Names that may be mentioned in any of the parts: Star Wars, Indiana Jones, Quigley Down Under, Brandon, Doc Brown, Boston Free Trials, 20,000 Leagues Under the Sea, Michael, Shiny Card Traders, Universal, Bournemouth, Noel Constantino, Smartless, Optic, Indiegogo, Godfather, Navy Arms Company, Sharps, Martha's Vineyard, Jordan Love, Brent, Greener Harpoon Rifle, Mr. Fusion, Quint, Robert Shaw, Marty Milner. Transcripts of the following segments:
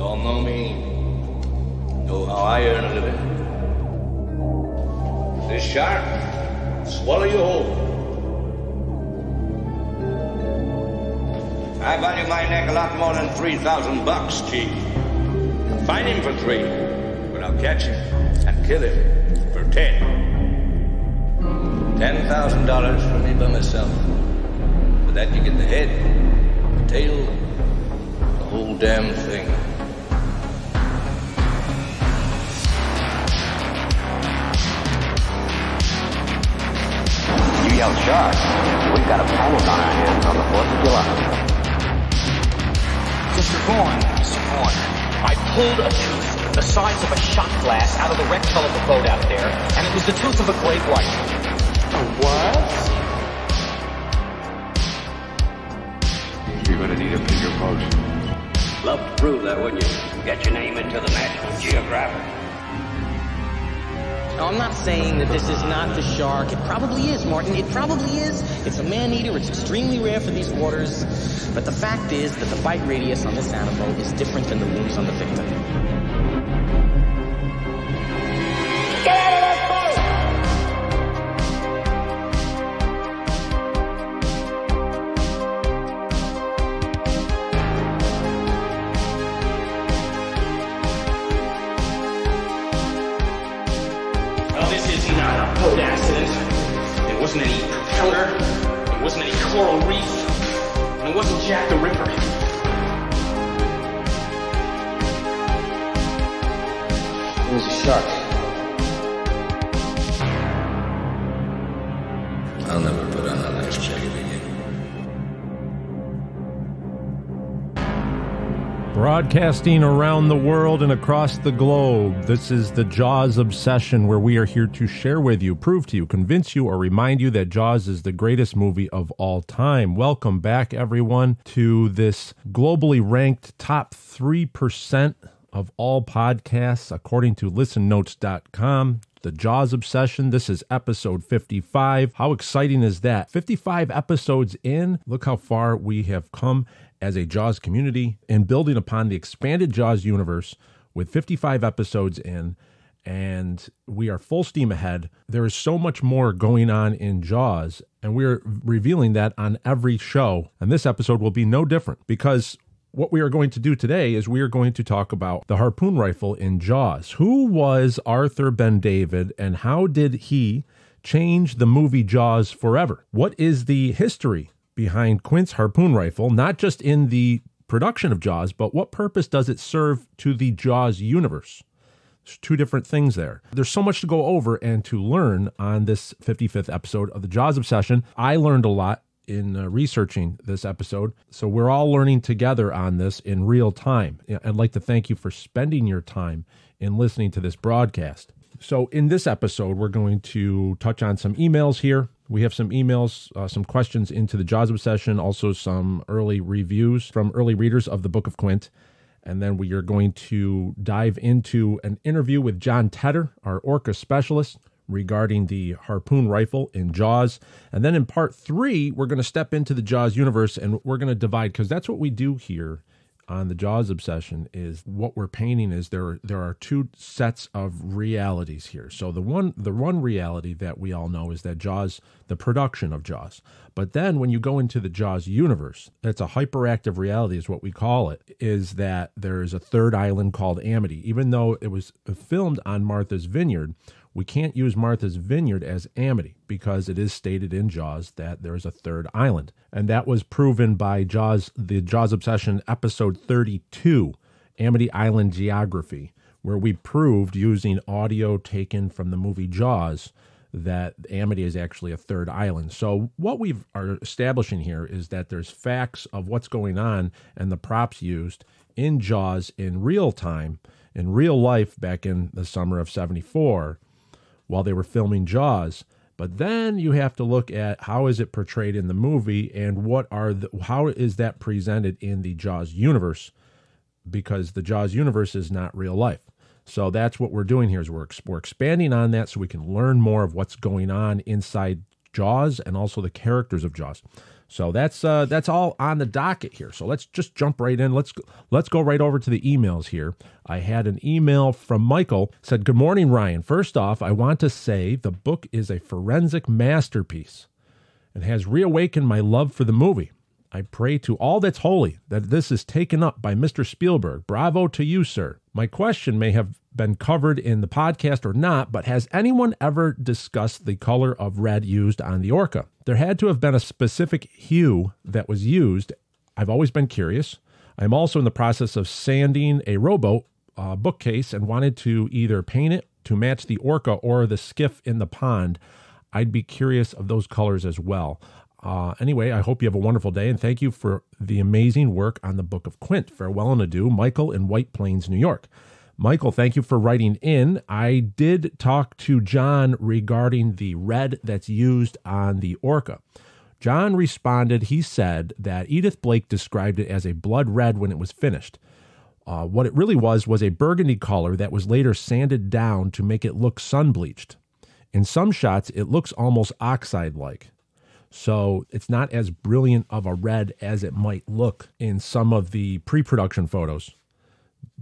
You all know me, know how I earn a living. This shark will swallow you whole. I value my neck a lot more than $3,000, Chief. I'll find him for $3, but I'll catch him and kill him for $10. $10,000 for me by myself. For that you get the head, the tail, the whole damn thing. You yell shark, we've got a pound on our hands on the 4th of July. Mr. Vaughn, Mr. Vaughn, I pulled a tooth the size of a shot glass out of the rectal of the boat out there, and it was the tooth of a great white. What? You're gonna need a bigger boat. Love to prove that, wouldn't you? Get your name into the National Geographic. No, I'm not saying that this is not the shark. It probably is, Martin. It probably is. It's a man-eater. It's extremely rare for these waters. But the fact is that the bite radius on this animal is different than the wounds on the victim. Get out of that boat! Boat accident. There wasn't any powder. There wasn't any coral reef. And it wasn't Jack the Ripper. It was a shark. I'll never put on a life jacket again. Broadcasting around the world and across the globe, this is the Jaws Obsession, where we are here to share with you, prove to you, convince you, or remind you that Jaws is the greatest movie of all time. Welcome back, everyone, to this globally ranked top 3% of all podcasts, according to listennotes.com. The Jaws Obsession. This is episode 55. How exciting is that? 55 episodes in. Look how far we have come as a Jaws community and building upon the expanded Jaws universe with 55 episodes in, and we are full steam ahead. There is so much more going on in Jaws, and we're revealing that on every show, and this episode will be no different, because what we are going to do today is we are going to talk about the harpoon rifle in Jaws. Who was Arthur Ben David, and how did he change the movie Jaws forever? What is the history behind Quint's harpoon rifle, not just in the production of Jaws, but what purpose does it serve to the Jaws universe? There's two different things there. There's so much to go over and to learn on this 55th episode of the Jaws Obsession. I learned a lot in researching this episode, so we're all learning together on this in real time. I'd like to thank you for spending your time in listening to this broadcast. So in this episode, we're going to touch on some emails here. We have some emails, some questions into the Jaws Obsession, also some early reviews from early readers of the Book of Quint. And then we are going to dive into an interview with John Tedder, our Orca specialist, regarding the harpoon rifle in Jaws. And then in part 3, we're going to step into the Jaws universe, and we're going to divide, because that's what we do here on the Jaws Obsession. Is what we're painting is there are two sets of realities here. So the one reality that we all know is that Jaws, the production of Jaws. But then when you go into the Jaws universe, that's a hyperactive reality is what we call it, is that there is a third island called Amity. Even though it was filmed on Martha's Vineyard, we can't use Martha's Vineyard as Amity because it is stated in Jaws that there is a third island. And that was proven by Jaws, the Jaws Obsession episode 32, Amity Island Geography, where we proved using audio taken from the movie Jaws that Amity is actually a third island. So what we are establishing here is that there's facts of what's going on and the props used in Jaws in real time, in real life back in the summer of '74. While they were filming Jaws. But then you have to look at how is it portrayed in the movie, and what are the, how is that presented in the Jaws universe, because the Jaws universe is not real life. So that's what we're doing here, is we're expanding on that so we can learn more of what's going on inside Jaws and also the characters of Jaws. So that's all on the docket here. So let's just jump right in. Let's go right over to the emails here. I had an email from Michael. Said, "Good morning, Ryan. First off, I want to say the book is a forensic masterpiece and has reawakened my love for the movie. I pray to all that's holy that this is taken up by Mr. Spielberg. Bravo to you, sir. My question may have been covered in the podcast or not, but has anyone ever discussed the color of red used on the Orca? There had to have been a specific hue that was used. I've always been curious. I'm also in the process of sanding a rowboat bookcase and wanted to either paint it to match the Orca or the skiff in the pond. I'd be curious of those colors as well. Anyway, I hope you have a wonderful day, and thank you for the amazing work on the Book of Quint. Farewell and adieu, Michael in White Plains, New York." Michael, thank you for writing in. I did talk to John regarding the red that's used on the Orca. John responded, he said that Edith Blake described it as a blood red when it was finished. What it really was a burgundy color that was later sanded down to make it look sun-bleached. In some shots, it looks almost oxide-like. So it's not as brilliant of a red as it might look in some of the pre-production photos.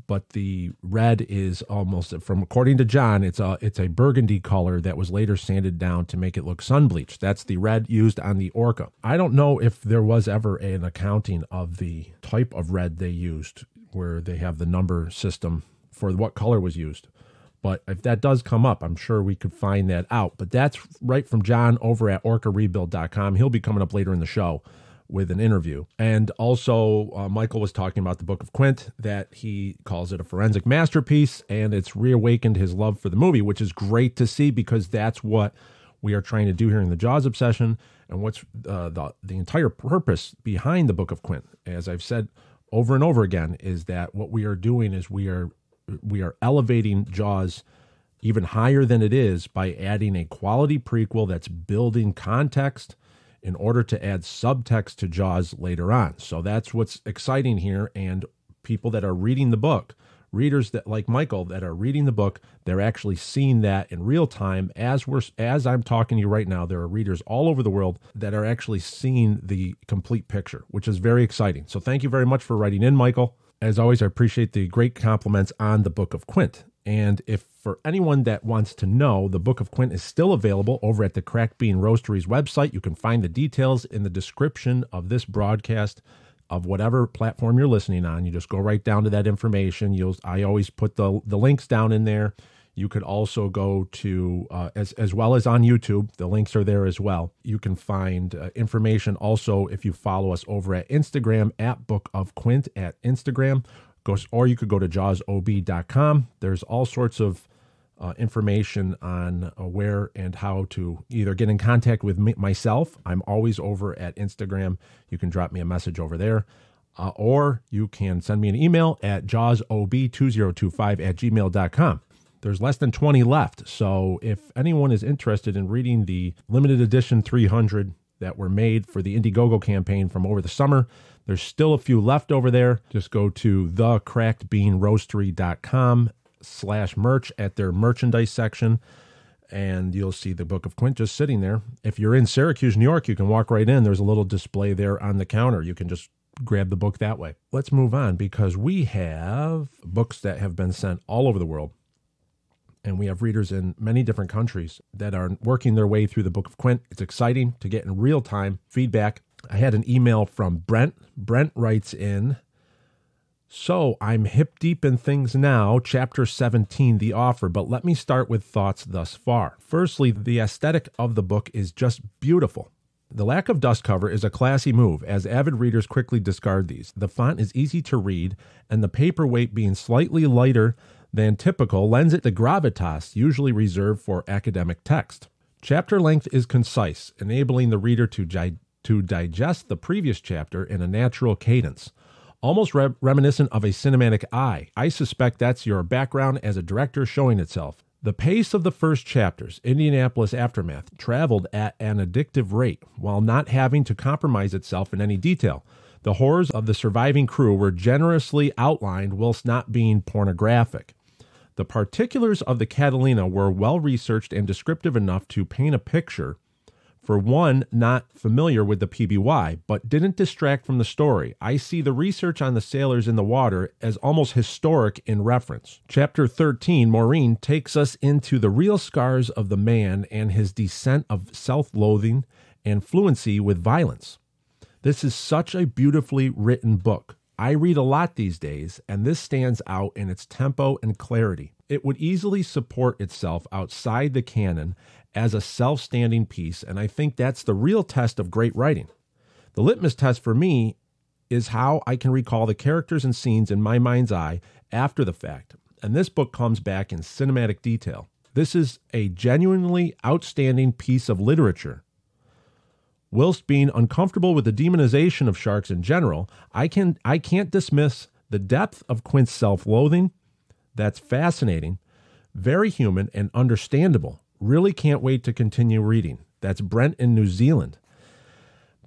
But the red is almost, from according to John, it's a burgundy color that was later sanded down to make it look sun-bleached. That's the red used on the Orca. I don't know if there was ever an accounting of the type of red they used, where they have the number system for what color was used. But if that does come up, I'm sure we could find that out. But that's right from John over at OrcaRebuild.com. He'll be coming up later in the show with an interview. And also, Michael was talking about the Book of Quint, that he calls it a forensic masterpiece, and it's reawakened his love for the movie, which is great to see, because that's what we are trying to do here in the Jaws Obsession, and what's the entire purpose behind the Book of Quint. As I've said over and over again, is that what we are doing is we are elevating Jaws even higher than it is by adding a quality prequel that's building context in order to add subtext to Jaws later on. So that's what's exciting here. And people that are reading the book, readers that like Michael that are reading the book, they're actually seeing that in real time. As I'm talking to you right now, there are readers all over the world that are actually seeing the complete picture, which is very exciting. So thank you very much for writing in, Michael. As always, I appreciate the great compliments on the Book of Quint. And if for anyone that wants to know, the Book of Quint is still available over at the Crack Bean Roastery's website. You can find the details in the description of this broadcast of whatever platform you're listening on. You just go right down to that information. I always put the links down in there. You could also go to, as well as on YouTube, the links are there as well. You can find information also if you follow us over at Instagram, at Book of Quint at Instagram. Or you could go to Jawsob.com. There's all sorts of information on where and how to either get in contact with myself. I'm always over at Instagram. You can drop me a message over there. Or you can send me an email at jawsob2025@gmail.com. There's less than 20 left. So if anyone is interested in reading the limited edition 300 that were made for the Indiegogo campaign from over the summer, there's still a few left over there. Just go to thecrackedbeanroastery.com/merch at their merchandise section, and you'll see the Book of Quint just sitting there. If you're in Syracuse, New York, you can walk right in. There's a little display there on the counter. You can just grab the book that way. Let's move on, because we have books that have been sent all over the world, and we have readers in many different countries that are working their way through the Book of Quint. It's exciting to get in real-time feedback. I had an email from Brent. Brent writes in, "So I'm hip deep in things now, Chapter 17, The Offer, but let me start with thoughts thus far. Firstly, the aesthetic of the book is just beautiful. The lack of dust cover is a classy move, as avid readers quickly discard these. The font is easy to read, and the paperweight being slightly lighter than typical lends it the gravitas usually reserved for academic text. Chapter length is concise, enabling the reader to digest the previous chapter in a natural cadence, almost reminiscent of a cinematic eye. I suspect that's your background as a director showing itself. The pace of the first chapter's Indianapolis aftermath traveled at an addictive rate, while not having to compromise itself in any detail. The horrors of the surviving crew were generously outlined whilst not being pornographic. The particulars of the Catalina were well researched and descriptive enough to paint a picture for one, not familiar with the PBY, but didn't distract from the story. I see the research on the sailors in the water as almost historic in reference. Chapter 13, Maureen, takes us into the real scars of the man and his descent of self-loathing and fluency with violence. This is such a beautifully written book. I read a lot these days, and this stands out in its tempo and clarity. It would easily support itself outside the canon as a self-standing piece, and I think that's the real test of great writing. The litmus test for me is how I can recall the characters and scenes in my mind's eye after the fact, and this book comes back in cinematic detail. This is a genuinely outstanding piece of literature. Whilst being uncomfortable with the demonization of sharks in general, I can't dismiss the depth of Quint's self-loathing. That's fascinating, very human, and understandable. Really can't wait to continue reading. That's Brent in New Zealand.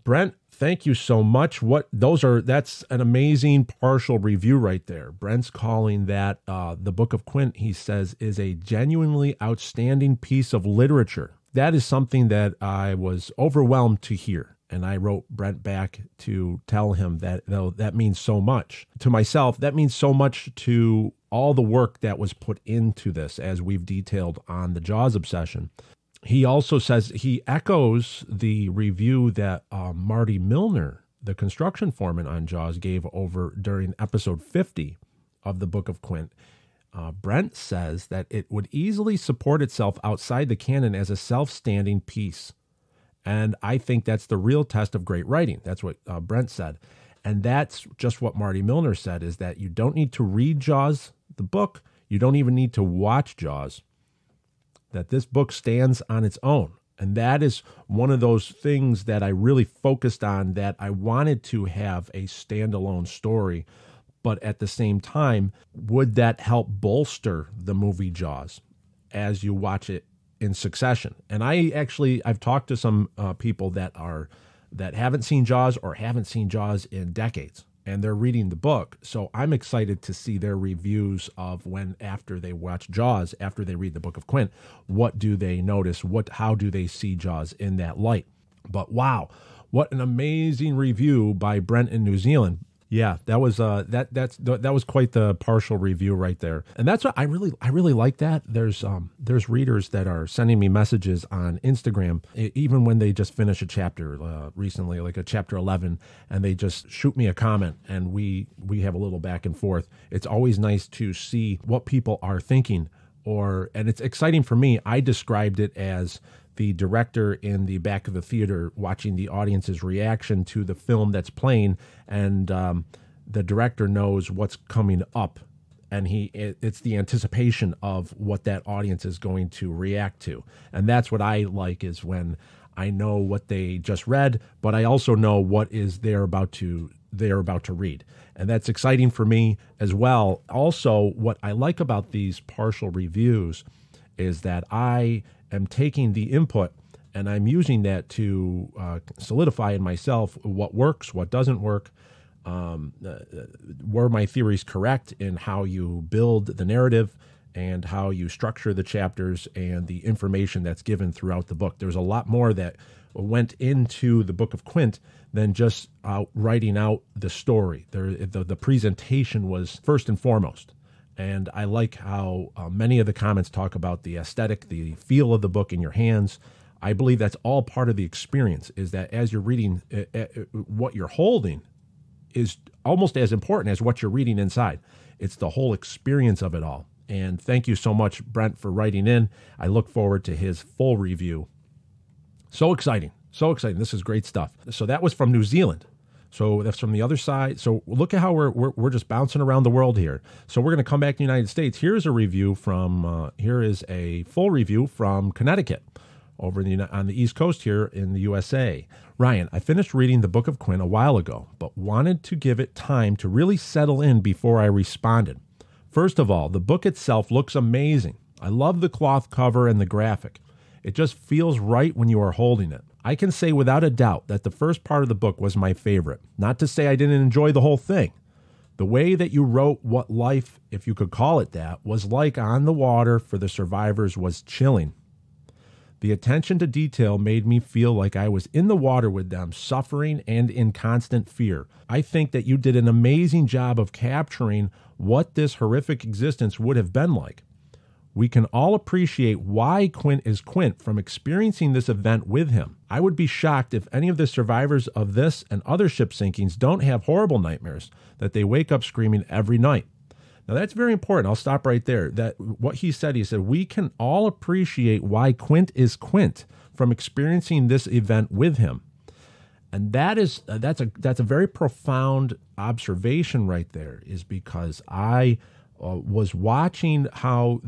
Brent, thank you so much. That's an amazing partial review right there. Brent's calling that The Book of Quint, he says, is a genuinely outstanding piece of literature. That is something that I was overwhelmed to hear. And I wrote Brent back to tell him that, though, that means so much. To myself, that means so much to all the work that was put into this, as we've detailed on the Jaws Obsession. He also says he echoes the review that Marty Milner, the construction foreman on Jaws, gave over during episode 50 of The Book of Quint. Brent says that it would easily support itself outside the canon as a self-standing piece. And I think that's the real test of great writing. That's what Brent said. And that's just what Marty Milner said, is that you don't need to read Jaws, the book. You don't even need to watch Jaws. That this book stands on its own. And that is one of those things that I really focused on, that I wanted to have a standalone story. But at the same time, would that help bolster the movie Jaws as you watch it in succession? And I've talked to some people that haven't seen Jaws or haven't seen Jaws in decades, and they're reading the book. So I'm excited to see their reviews of after they watch Jaws, after they read The Book of Quint, what do they notice? How do they see Jaws in that light? But wow, what an amazing review by Brent in New Zealand. Yeah, that was quite the partial review right there, and that's what I really like. That there's readers that are sending me messages on Instagram, even when they just finish a chapter recently, like a chapter 11, and they just shoot me a comment, and we have a little back and forth. It's always nice to see what people are thinking, and it's exciting for me. I described it as the director in the back of the theater watching the audience's reaction to the film that's playing, and the director knows what's coming up, and it's the anticipation of what that audience is going to react to. And that's what I like, is when I know what they just read, but I also know what is they're about to read. And that's exciting for me as well. Also, what I like about these partial reviews is that I'm taking the input and I'm using that to solidify in myself what works, what doesn't work. Were my theories correct in how you build the narrative and how you structure the chapters and the information that's given throughout the book? There's a lot more that went into The Book of Quint than just writing out the story. The presentation was first and foremost. And I like how many of the comments talk about the aesthetic, the feel of the book in your hands. I believe that's all part of the experience, is that as you're reading, what you're holding is almost as important as what you're reading inside. It's the whole experience of it all. And thank you so much, Brent, for writing in. I look forward to his full review. So exciting. So exciting. This is great stuff. So that was from New Zealand. So that's from the other side. So look at how we're just bouncing around the world here. So we're going to come back to the United States. Here's a review from here is a full review from Connecticut, over on the East Coast here in the USA. Ryan, I finished reading The Book of Quint a while ago, but wanted to give it time to really settle in before I responded. First of all, the book itself looks amazing. I love the cloth cover and the graphic. It just feels right when you are holding it. I can say without a doubt that the first part of the book was my favorite. Not to say I didn't enjoy the whole thing. The way that you wrote what life, if you could call it that, was like on the water for the survivors was chilling. The attention to detail made me feel like I was in the water with them, suffering and in constant fear. I think that you did an amazing job of capturing what this horrific existence would have been like. We can all appreciate why Quint is Quint from experiencing this event with him. I would be shocked if any of the survivors of this and other ship sinkings don't have horrible nightmares that they wake up screaming every night. Now, that's very important. I'll stop right there. That what he said, we can all appreciate why Quint is Quint from experiencing this event with him. And that is, that's a very profound observation right there, is because I was watching how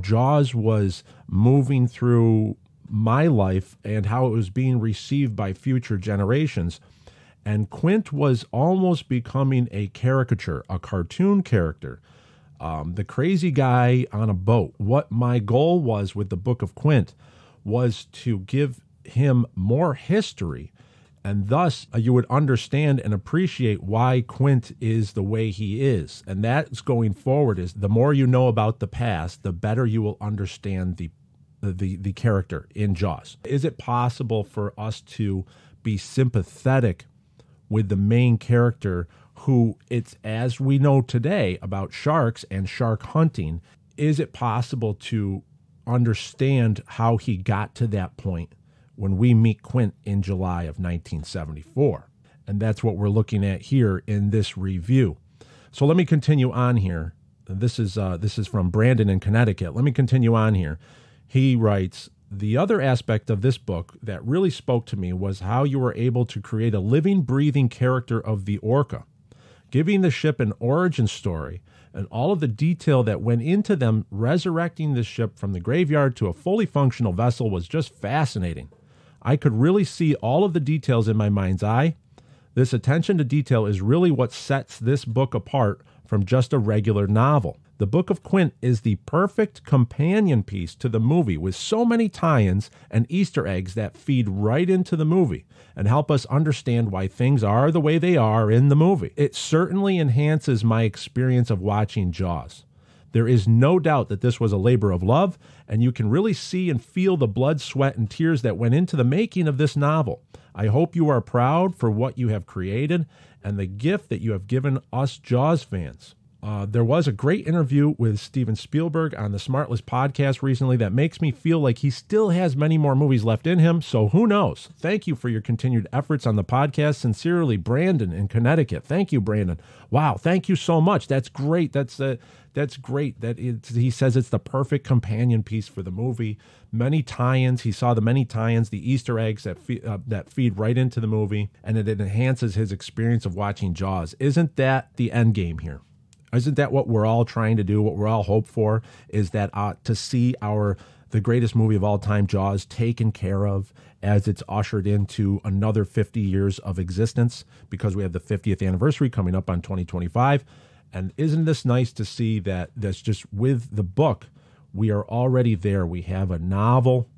Jaws was moving through my life and how it was being received by future generations. And Quint was almost becoming a caricature, a cartoon character, the crazy guy on a boat. What my goal was with the Book of Quint was to give him more history, and thus you would understand and appreciate why Quint is the way he is. And that's going forward, is the more you know about the past, the better you will understand the character in Jaws. Is it possible for us to be sympathetic with the main character, who it's, as we know today about sharks and shark hunting, is it possible to understand how he got to that point when we meet Quint in July of 1974? And that's what we're looking at here in this review. So let me continue on here. This is from Brandon in Connecticut. Let me continue on here. He writes, the other aspect of this book that really spoke to me was how you were able to create a living, breathing character of the Orca, giving the ship an origin story and all of the detail that went into them resurrecting the ship from the graveyard to a fully functional vessel was just fascinating. I could really see all of the details in my mind's eye. This attention to detail is really what sets this book apart from just a regular novel. The Book of Quint is the perfect companion piece to the movie, with so many tie-ins and Easter eggs that feed right into the movie and help us understand why things are the way they are in the movie. It certainly enhances my experience of watching Jaws. There is no doubt that this was a labor of love, and you can really see and feel the blood, sweat, and tears that went into the making of this novel. I hope you are proud for what you have created and the gift that you have given us Jaws fans. There was a great interview with Steven Spielberg on the Smartless podcast recently that makes me feel like he still has many more movies left in him, so who knows? Thank you for your continued efforts on the podcast. Sincerely, Brandon in Connecticut. Thank you, Brandon. Wow, thank you so much. That's great. That's great. He says it's the perfect companion piece for the movie. Many tie-ins. He saw the many tie-ins, the Easter eggs that feed right into the movie, and it enhances his experience of watching Jaws. Isn't that the end game here? Isn't that what we're all trying to do, what we're all hope for, is that to see the greatest movie of all time, Jaws, taken care of as it's ushered into another 50 years of existence, because we have the 50th anniversary coming up on 2025. And isn't this nice to see that that's just with the book, we are already there. We have a novel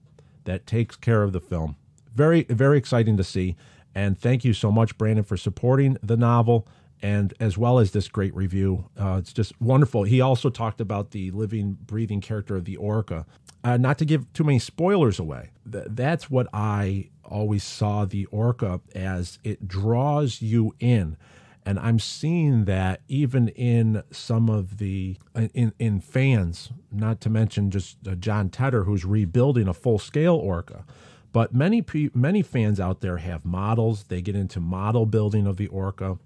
that takes care of the film. Very, very exciting to see. And thank you so much, Brandon, for supporting the novel, and as well as this great review. It's just wonderful. He also talked about the living, breathing character of the Orca. Not to give too many spoilers away, that's what I always saw the Orca as. It draws you in. And I'm seeing that even in some of the, in fans, not to mention just John Tedder, who's rebuilding a full-scale Orca. But many fans out there have models. They get into model building of the Orca.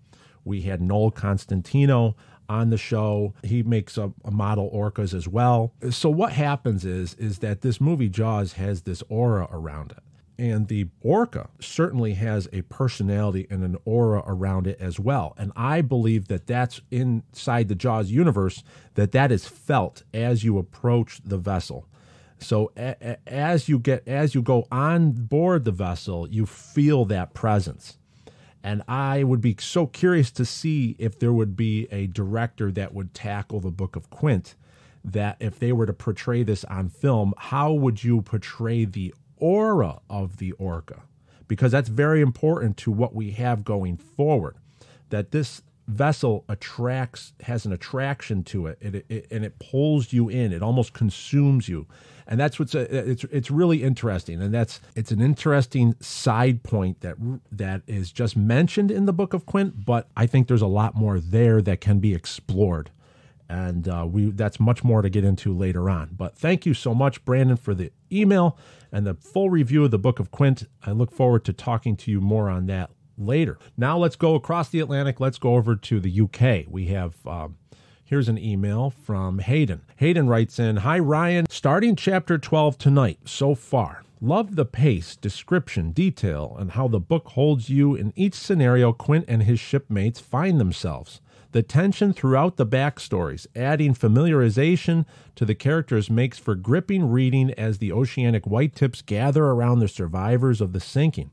We had Noel Constantino on the show. He makes a model orcas as well. So what happens is that this movie Jaws has this aura around it. And the orca certainly has a personality and an aura around it as well. And I believe that that's inside the Jaws universe, that is felt as you approach the vessel. So as you go on board the vessel, you feel that presence. And I would be so curious to see if there would be a director that would tackle the Book of Quint, that if they were to portray this on film, how would you portray the aura of the orca? Because that's very important to what we have going forward, that this vessel attracts, has an attraction to it, and it pulls you in. It almost consumes you, and that's what's it's really interesting. And it's an interesting side point that is just mentioned in the Book of Quint, but I think there's a lot more there that can be explored. And that's much more to get into later on. But thank you so much, Brandon, for the email and the full review of the Book of Quint. I look forward to talking to you more on that later. Now let's go across the Atlantic. Let's go over to the UK. We have, here's an email from Hayden. Hayden writes in, "Hi, Ryan. Starting chapter 12 tonight so far. Love the pace, description, detail, and how the book holds you in each scenario Quint and his shipmates find themselves. The tension throughout the backstories, adding familiarization to the characters, makes for gripping reading as the oceanic whitetips gather around the survivors of the sinking.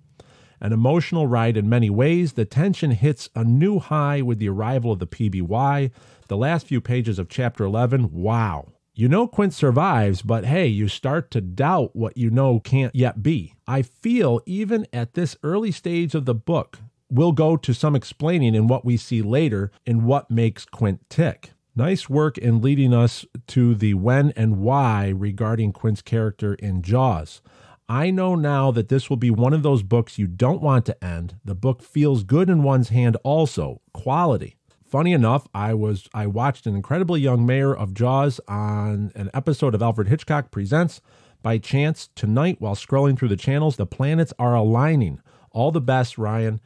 An emotional ride in many ways, the tension hits a new high with the arrival of the PBY. The last few pages of Chapter 11, wow. You know Quint survives, but hey, you start to doubt what you know can't yet be. I feel even at this early stage of the book, we'll go to some explaining in what we see later in what makes Quint tick. Nice work in leading us to the when and why regarding Quint's character in Jaws. I know now that this will be one of those books you don't want to end. The book feels good in one's hand also. Quality. Funny enough, I watched an incredibly young mayor of Jaws on an episode of Alfred Hitchcock Presents. By chance, tonight, while scrolling through the channels, the planets are aligning. All the best, Ryan.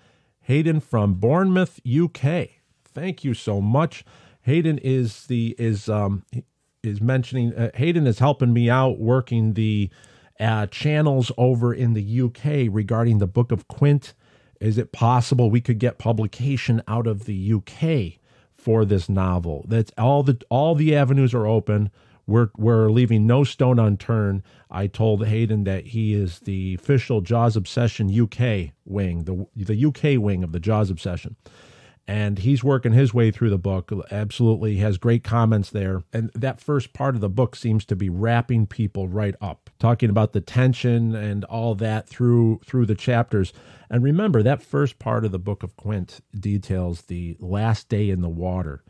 Hayden from Bournemouth, UK." Thank you so much. Hayden is mentioning Hayden is helping me out working the channels over in the UK regarding the Book of Quint. Is it possible we could get publication out of the UK for this novel? That's all the avenues are open. We're leaving no stone unturned. I told Hayden that he is the official Jaws Obsession UK wing, the UK wing of the Jaws Obsession. And he's working his way through the book. Absolutely has great comments there. And that first part of the book seems to be wrapping people right up, talking about the tension and all that through the chapters. And remember, that first part of the Book of Quint details the last day in the water.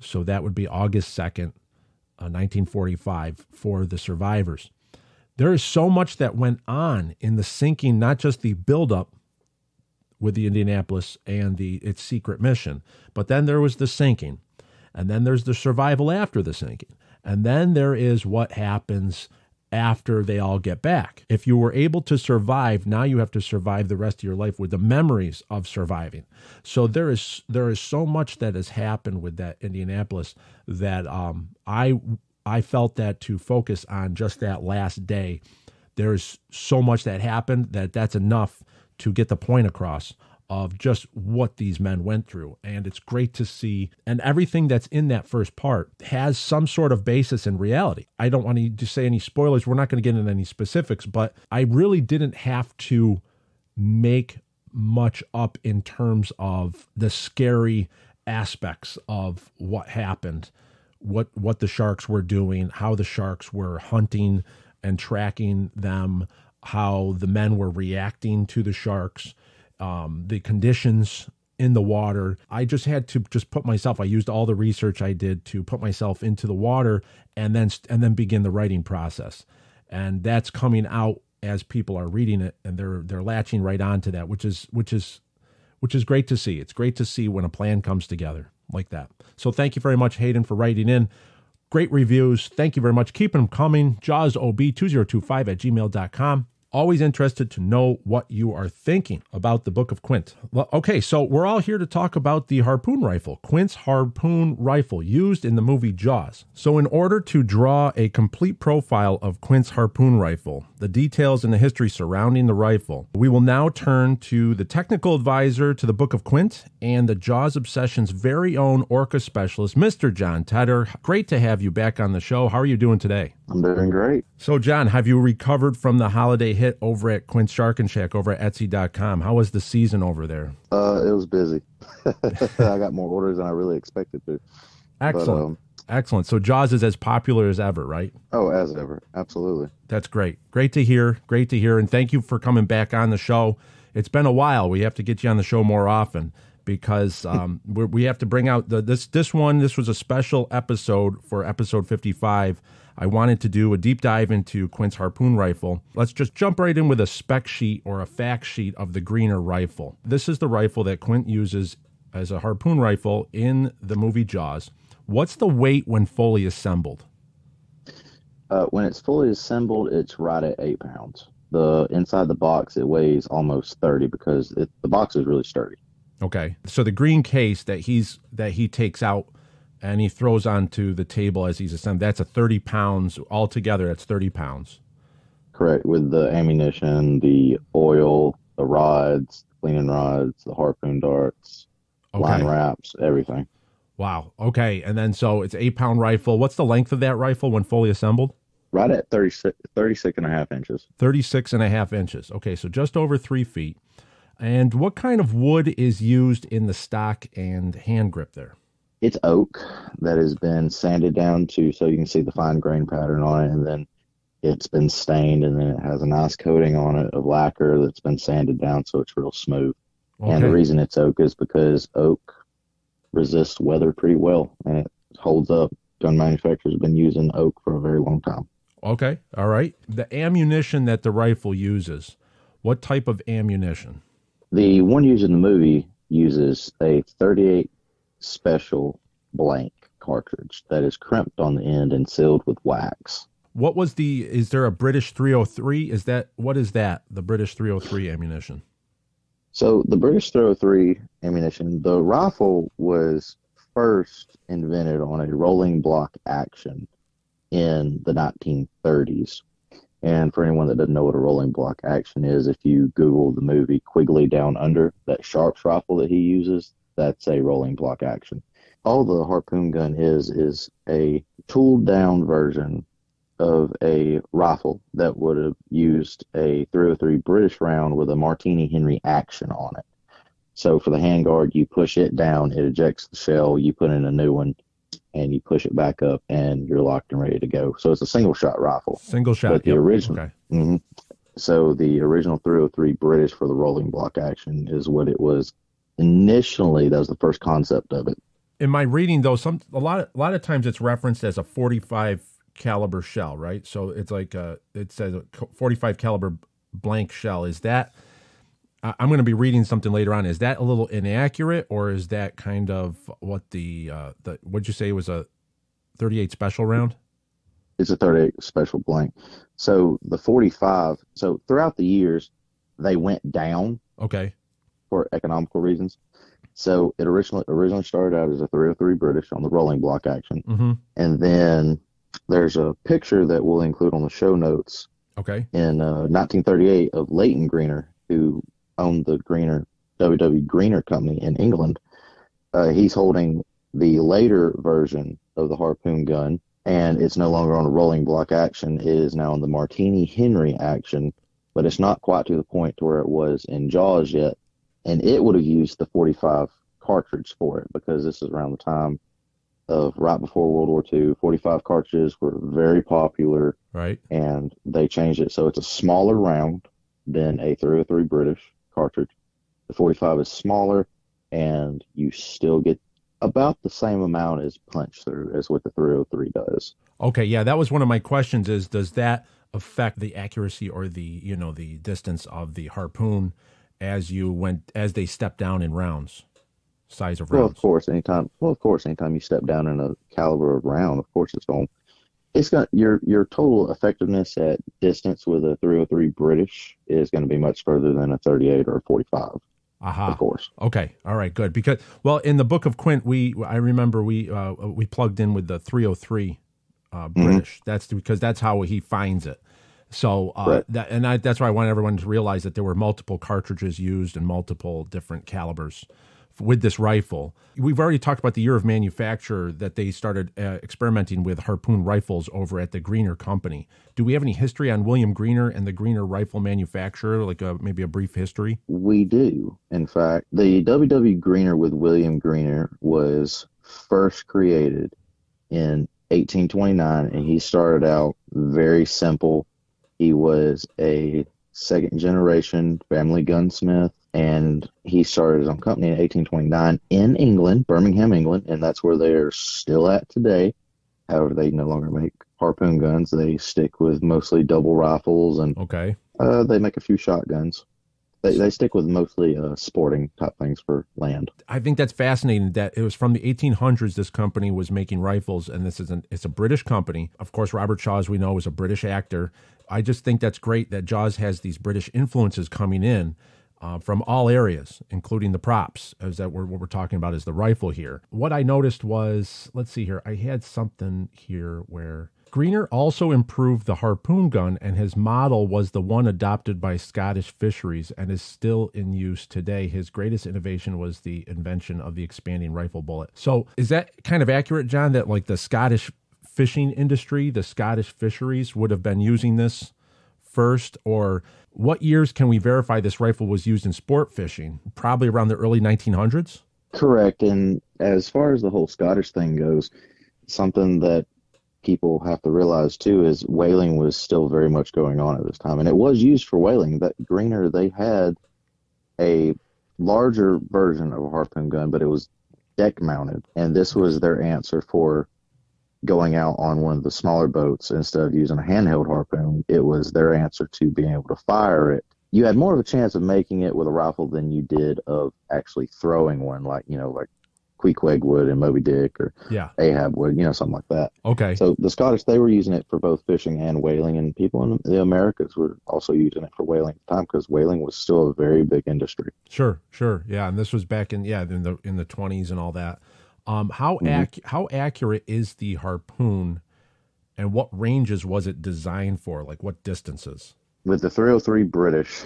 So that would be August 2nd. 1945 for the survivors. There is so much that went on in the sinking, not just the buildup with the Indianapolis and its secret mission, but then there was the sinking, and then there's the survival after the sinking, and then there is what happens after they all get back. If you were able to survive, now you have to survive the rest of your life with the memories of surviving. So there is so much that has happened with that Indianapolis that I felt that to focus on just that last day, there is so much that happened that's enough to get the point across of just what these men went through. And it's great to see. And everything that's in that first part has some sort of basis in reality. I don't want to say any spoilers. We're not going to get into any specifics, but I really didn't have to make much up in terms of the scary aspects of what happened, what the sharks were doing, how the sharks were hunting and tracking them, how the men were reacting to the sharks, the conditions in the water. I just had to put myself, I used all the research I did to put myself into the water and then begin the writing process. And that's coming out as people are reading it, and they're latching right onto that, which is great to see. It's great to see when a plan comes together like that. So thank you very much, Hayden, for writing in. Great reviews. Thank you very much. Keep them coming. JawsOB2025@gmail.com. Always interested to know what you are thinking about the Book of Quint. Okay, so we're all here to talk about the harpoon rifle, Quint's harpoon rifle, used in the movie Jaws. So in order to draw a complete profile of Quint's harpoon rifle, the details and the history surrounding the rifle, we will now turn to the technical advisor to the Book of Quint and the Jaws Obsession's very own Orca specialist, Mr. John Tedder. Great to have you back on the show. How are you doing today? I'm doing great. So, John, have you recovered from the holiday hit over at Quint's Shark and Shack over at Etsy.com? How was the season over there? It was busy. I got more orders than I really expected to. Excellent. But, excellent. So Jaws is as popular as ever, right? Oh, as ever. Absolutely. That's great. Great to hear. Great to hear. And thank you for coming back on the show. It's been a while. We have to get you on the show more often. because we have to bring out this one. This was a special episode for episode 55. I wanted to do a deep dive into Quint's harpoon rifle. Let's just jump right in with a spec sheet or a fact sheet of the Greener rifle. This is the rifle that Quint uses as a harpoon rifle in the movie Jaws. What's the weight when fully assembled? When it's fully assembled, it's right at 8 pounds. Inside the box, it weighs almost 30 because the box is really sturdy. Okay. So the green case that he takes out and he throws onto the table as he's assembled, that's a 30 pounds altogether. That's 30 pounds. Correct. With the ammunition, the oil, the rods, cleaning rods, the harpoon darts, okay, line wraps, everything. Wow. Okay. And then so it's 8 pound rifle. What's the length of that rifle when fully assembled? Right at 36 and a half inches. 36 and a half inches. Okay. So just over 3 feet. And what kind of wood is used in the stock and hand grip there? It's oak that has been sanded down to, so you can see the fine grain pattern on it, and then it's been stained, and then it has a nice coating on it of lacquer that's been sanded down so it's real smooth. Okay. And the reason it's oak is because oak resists weather pretty well, and it holds up. Gun manufacturers have been using oak for a very long time. Okay, all right. The ammunition that the rifle uses, what type of ammunition? The one used in the movie uses a 38 special blank cartridge that is crimped on the end and sealed with wax. What was the, is there a British 303? Is that, what is that, the British 303 ammunition? So the British 303 ammunition, the rifle was first invented on a rolling block action in the 1930s. And for anyone that doesn't know what a rolling block action is, if you Google the movie Quigley Down Under, that Sharps rifle that he uses, that's a rolling block action. All the harpoon gun is a tooled down version of a rifle that would have used a 303 British round with a Martini Henry action on it. So for the handguard, you push it down, it ejects the shell, you put in a new one, and you push it back up, and you're locked and ready to go. So it's a single-shot rifle. Single-shot, but the original, okay. So the original 303 British for the rolling block action is what it was. Initially, that was the first concept of it. In my reading, though, a lot of times it's referenced as a 45 caliber shell, right? So it's like it says a 45 caliber blank shell. Is that? I'm going to be reading something later on. Is that a little inaccurate, or is that kind of what the what'd you say was a 38 special round? It's a 38 special blank. So the 45. So throughout the years, they went down. Okay. For economical reasons. So it originally started out as a 303 British on the rolling block action. Mm-hmm. And then there's a picture that we'll include on the show notes. Okay. In 1938 of Leighton Greener, who owned the Greener, W.W. Greener company in England. He's holding the later version of the harpoon gun, and it's no longer on a rolling block action. It is now on the Martini Henry action, but it's not quite to the point to where it was in Jaws yet. And it would have used the 45 cartridge for it, because this is around the time of right before World War II. 45 cartridges were very popular, right? And they changed it. So it's a smaller round than a 303 British cartridge. The 45 is smaller, and you still get about the same amount as punch through as what the 303 does. Okay, yeah, that was one of my questions is, does that affect the accuracy or the, you know, the distance of the harpoon as they step down in rounds, size of rounds? Well, of course, anytime you step down in a caliber of round, of course, it's got your total effectiveness at distance with a 303 British is going to be much further than a 38 or a 45. Aha. Of course. Okay. All right. Good. Because, well, in the Book of Quint, I remember we plugged in with the 303 British. Mm-hmm. That's because that's how he finds it. So that's why I want everyone to realize that there were multiple cartridges used and multiple different calibers with this rifle. We've already talked about the year of manufacture that they started experimenting with harpoon rifles over at the Greener Company. Do we have any history on William Greener and the Greener rifle manufacturer, like maybe a brief history? We do. In fact, the W.W. Greener with William Greener was first created in 1829, and he started out very simple. He was a second-generation family gunsmith And he started his own company in 1829 in England, Birmingham, England, and that's where they're still at today. However, they no longer make harpoon guns. They stick with mostly double rifles, and they make a few shotguns. They stick with mostly sporting type things for land. I think that's fascinating that it was from the 1800s this company was making rifles, and this is it's a British company. Of course, Robert Shaw, as we know, is a British actor. I just think that's great that Jaws has these British influences coming in. From all areas, including the props, as that what we're talking about is the rifle here. What I noticed was, let's see here, I had something here where Greener also improved the harpoon gun, and his model was the one adopted by Scottish fisheries and is still in use today. His greatest innovation was the invention of the expanding rifle bullet. So is that kind of accurate, John, that like the Scottish fishing industry, the Scottish fisheries would have been using this first, or what years can we verify this rifle was used in sport fishing? Probably around the early 1900s? Correct. And as far as the whole Scottish thing goes, something that people have to realize too is whaling was still very much going on at this time. And it was used for whaling. That Greener, they had a larger version of a harpoon gun, but it was deck mounted. And this was their answer for going out on one of the smaller boats instead of using a handheld harpoon. It was their answer to being able to fire it. You had more of a chance of making it with a rifle than you did of actually throwing one, like, you know, like Queequeg would in Moby Dick, or Ahab would, you know, something like that. Okay. So the Scottish, they were using it for both fishing and whaling, and people in the Americas were also using it for whaling at the time because whaling was still a very big industry. Sure, sure. Yeah, and this was back in the 20s and all that. How accurate is the harpoon, and what ranges was it designed for? Like what distances? With the 303 British,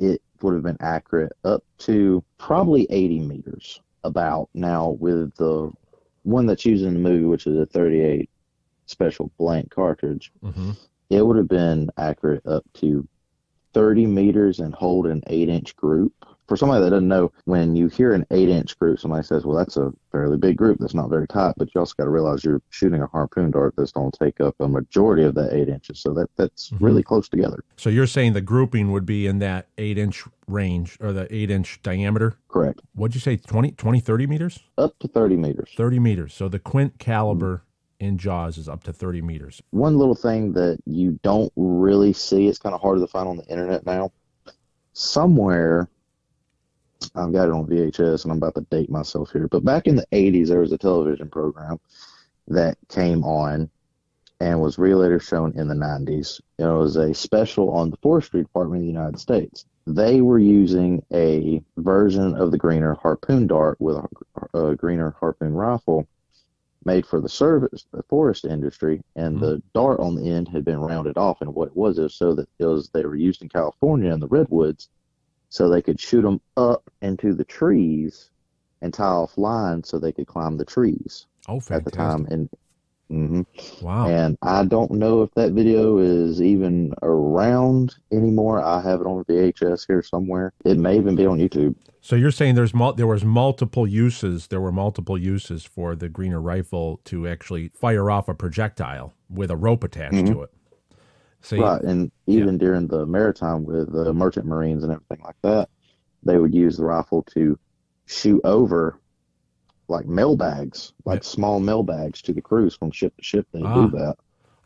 it would have been accurate up to probably 80 meters about. Now with the one that's used in the movie, which is a 38 special blank cartridge, it would have been accurate up to 30 meters and hold an 8-inch group. For somebody that doesn't know, when you hear an 8-inch group, somebody says, well, that's a fairly big group. That's not very tight. But you also got to realize you're shooting a harpoon dart that's going to take up a majority of that 8 inches. So that's really close together. So you're saying the grouping would be in that 8-inch range, or the 8-inch diameter? Correct. What'd you say, 30 meters? Up to 30 meters. 30 meters. So the Quint caliber in Jaws is up to 30 meters. One little thing that you don't really see, it's kind of hard to find on the internet now. Somewhere... I've got it on VHS, and I'm about to date myself here. But back in the 80s, there was a television program that came on and was later shown in the 90s. It was a special on the Forestry Department of the United States. They were using a version of the Greener harpoon dart with a Greener harpoon rifle made for the forest industry, and the dart on the end had been rounded off. And what it was is so that they were used in California in the redwoods, so they could shoot them up into the trees and tie off lines so they could climb the trees at the time. And wow! And I don't know if that video is even around anymore. I have it on VHS here somewhere. It may even be on YouTube. So you're saying there was multiple uses. There were multiple uses for the Greener rifle to actually fire off a projectile with a rope attached to it. See? Right, and even during the maritime with the merchant marines and everything like that, they would use the rifle to shoot over like mailbags, like small mailbags to the crews from ship to ship. They do that.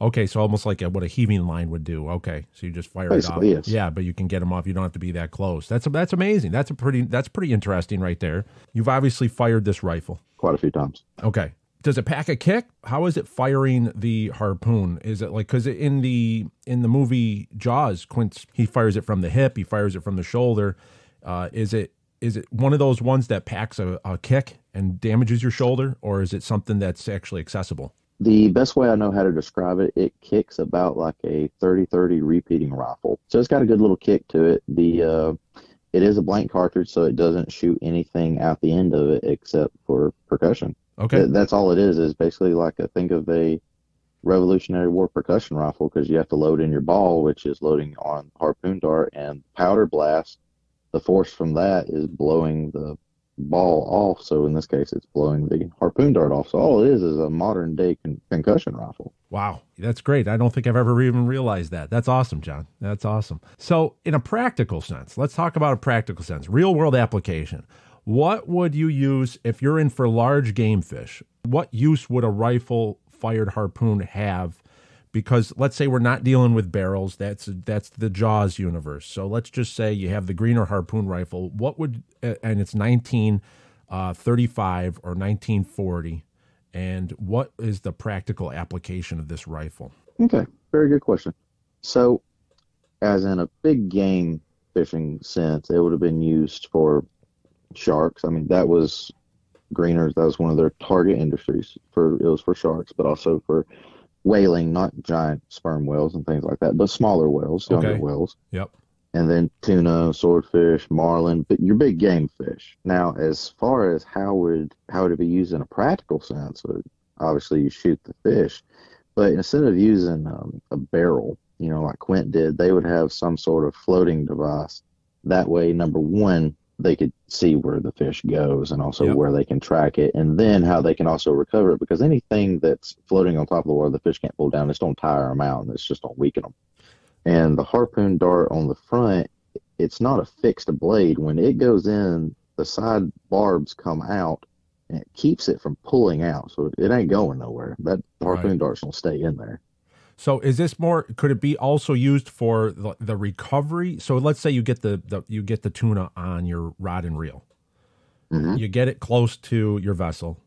Okay, so almost like what a heaving line would do. Okay, so you just fire it off. Yes. Yeah, but you can get them off. You don't have to be that close. That's amazing. That's pretty interesting right there. You've obviously fired this rifle quite a few times. Okay. Does it pack a kick? How is it firing the harpoon? Is it like, because in the movie Jaws, Quint, he fires it from the hip, he fires it from the shoulder. Is it one of those ones that packs a kick and damages your shoulder, or is it something that's actually accessible? The best way I know how to describe it, it kicks about like a 30-30 repeating rifle. So it's got a good little kick to it. It is a blank cartridge, so it doesn't shoot anything out the end of it except for percussion. Okay. That's all it is basically like think of a Revolutionary War percussion rifle, because you have to load in your ball, which is loading on harpoon dart, and powder blast. The force from that is blowing the ball off, so in this case it's blowing the harpoon dart off. So all it is a modern day concussion rifle. Wow, that's great. I don't think I've ever even realized that. That's awesome, John. That's awesome. So in a practical sense, let's talk about a practical sense, real world application. What would you use if you're in for large game fish? What use would a rifle fired harpoon have? Because let's say we're not dealing with barrels. That's the Jaws universe. So let's just say you have the Greener harpoon rifle. What would, and it's 1935 or 1940, and what is the practical application of this rifle? Okay, very good question. So as in a big game fishing sense, it would have been used for sharks. I mean, that was Greener's. That was one of their target industries. It was for sharks, but also for whaling, not giant sperm whales and things like that, but smaller whales, younger whales. Yep. And then tuna, swordfish, marlin, but your big game fish. Now, as far as how would it be used in a practical sense, obviously you shoot the fish, but instead of using a barrel, you know, like Quint did, they would have some sort of floating device. That way, number one, they could see where the fish goes and also where they can track it, and then how they can also recover it, because anything that's floating on top of the water the fish can't pull down, it's don't tire them out, and it's just don't weaken them. And the harpoon dart on the front, it's not a fixed blade. When it goes in, the side barbs come out, and it keeps it from pulling out, so it ain't going nowhere. That harpoon dart's gonna stay in there. So is this more, could it be also used for the recovery? So let's say you get the tuna on your rod and reel. Mm-hmm. You get it close to your vessel.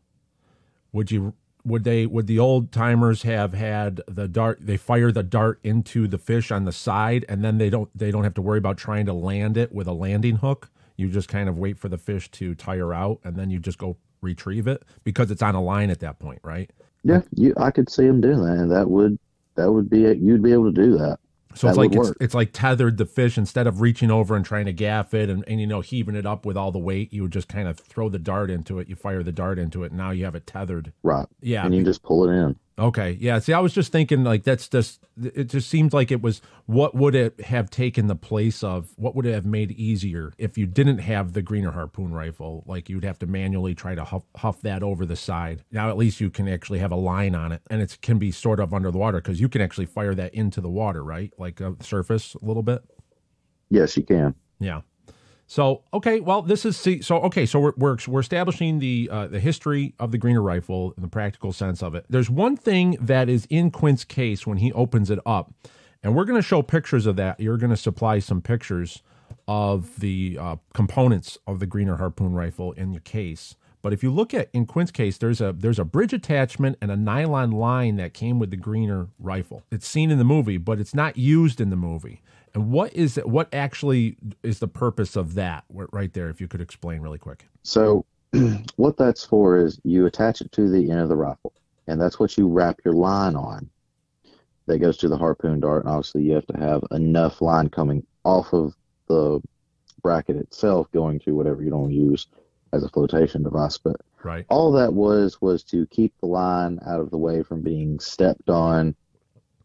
Would the old timers have had the dart, they fire the dart into the fish on the side, and then they don't have to worry about trying to land it with a landing hook? You just kind of wait for the fish to tire out, and then you just go retrieve it because it's on a line at that point, right? Yeah, I could see them doing that, and that would be it. You'd be able to do that. So it's like tethered the fish. Instead of reaching over and trying to gaff it and you know, heaving it up with all the weight, you would just kind of throw the dart into it. You fire the dart into it. And now you have it tethered. Right. Yeah. And you just pull it in. Okay. Yeah. See, I was just thinking like, it just seemed like it was, what would it have taken the place of? What would it have made easier if you didn't have the Greener harpoon rifle? Like you'd have to manually try to huff that over the side. Now, at least you can actually have a line on it, and it can be sort of under the water because you can actually fire that into the water, right? Like a surface a little bit. Yes, you can. Yeah. So, okay, well, we're establishing the history of the Greener rifle and the practical sense of it. There's one thing that is in Quint's case when he opens it up, and we're going to show pictures of that. You're going to supply some pictures of the components of the Greener harpoon rifle in your case. But if you look at, in Quint's case, there's a bridge attachment and a nylon line that came with the Greener rifle. It's seen in the movie, but it's not used in the movie. And what actually is the purpose of that right there, if you could explain really quick? So what that's for is you attach it to the end of the rifle, and that's what you wrap your line on. That goes to the harpoon dart, and obviously you have to have enough line coming off of the bracket itself going to whatever you don't use as a flotation device. But all that was to keep the line out of the way from being stepped on,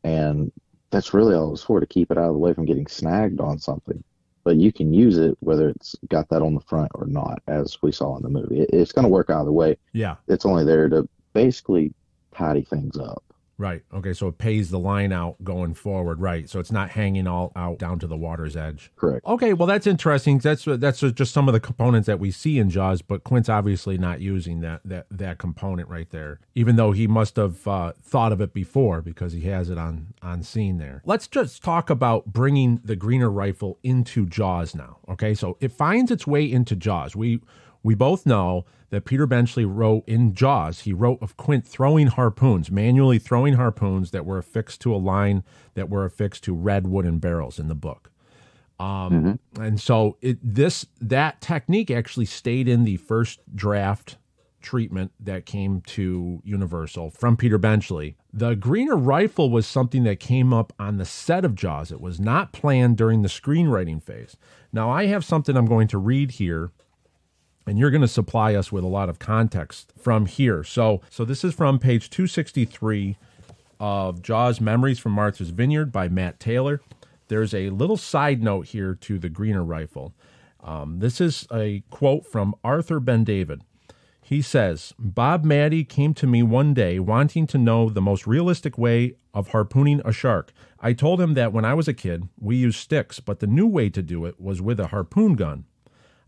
and that's really all it was for, to keep it out of the way from getting snagged on something. But you can use it whether it's got that on the front or not, as we saw in the movie. It's going to work either way. Yeah. It's only there to basically tidy things up. Right. Okay, so it pays the line out going forward, right? So it's not hanging all out down to the water's edge. Correct. Okay, well, that's interesting. That's just some of the components that we see in Jaws, but Quint's obviously not using that component right there, even though he must have thought of it before because he has it on scene there. Let's just talk about bringing the Greener rifle into Jaws now, okay? So it finds its way into Jaws. We both know that Peter Benchley wrote in Jaws, he wrote of Quint throwing harpoons, manually throwing harpoons that were affixed to a line that were affixed to red wooden barrels in the book. And so that technique actually stayed in the first draft treatment that came to Universal from Peter Benchley. The Greener rifle was something that came up on the set of Jaws. It was not planned during the screenwriting phase. Now, I have something I'm going to read here, and you're going to supply us with a lot of context from here. So this is from page 263 of Jaws Memories from Martha's Vineyard by Matt Taylor. There's a little side note here to the Greener rifle. This is a quote from Arthur Ben David. He says, "Bob Mattey came to me one day wanting to know the most realistic way of harpooning a shark. I told him that when I was a kid, we used sticks, but the new way to do it was with a harpoon gun.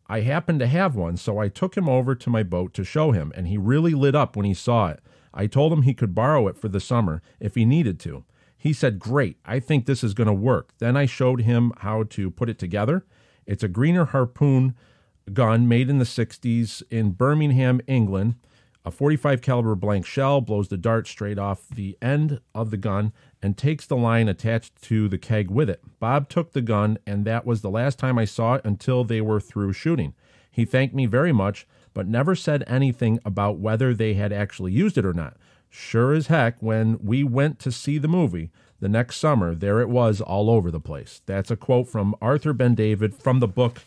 I happened to have one, so I took him over to my boat to show him, and he really lit up when he saw it. I told him he could borrow it for the summer if he needed to. He said, 'Great, I think this is going to work.' Then I showed him how to put it together. It's a Greener Harpoon gun made in the 60s in Birmingham, England. A .45 caliber blank shell blows the dart straight off the end of the gun and takes the line attached to the keg with it. Bob took the gun, and that was the last time I saw it until they were through shooting. He thanked me very much, but never said anything about whether they had actually used it or not. Sure as heck, when we went to see the movie the next summer, there it was all over the place." That's a quote from Arthur Ben David from the book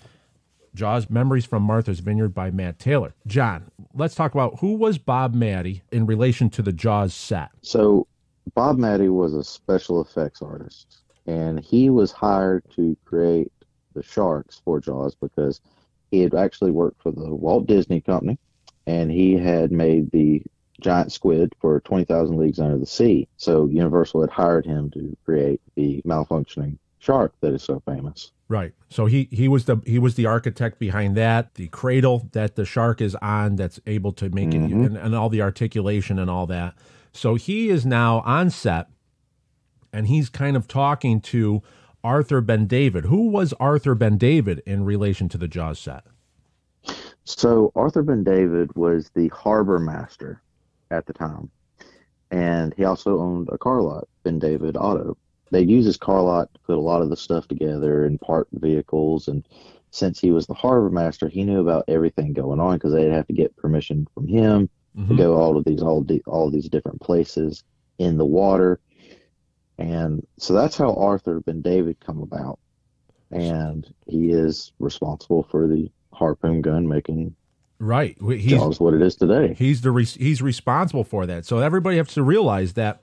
Jaws, Memories from Martha's Vineyard by Matt Taylor. John, let's talk about who was Bob Mattey in relation to the Jaws set. So Bob Mattey was a special effects artist, and he was hired to create the sharks for Jaws because he had actually worked for the Walt Disney Company, and he had made the giant squid for 20,000 Leagues Under the Sea. So Universal had hired him to create the malfunctioning shark that is so famous. Right. So he was the architect behind that, the cradle that the shark is on that's able to make it, and all the articulation and all that. So he is now on set, and he's kind of talking to Arthur Ben David. Who was Arthur Ben David in relation to the Jaws set? So Arthur Ben David was the harbor master at the time, and he also owned a car lot, Ben David Auto. They'd use his car lot to put a lot of the stuff together and park vehicles, and since he was the harbor master, he knew about everything going on because they'd have to get permission from him to go all of these different places in the water. And so that's how Arthur Ben David come about, and he is responsible for the harpoon gun making. Right, Jaws what it is today. He's responsible for that. So everybody has to realize that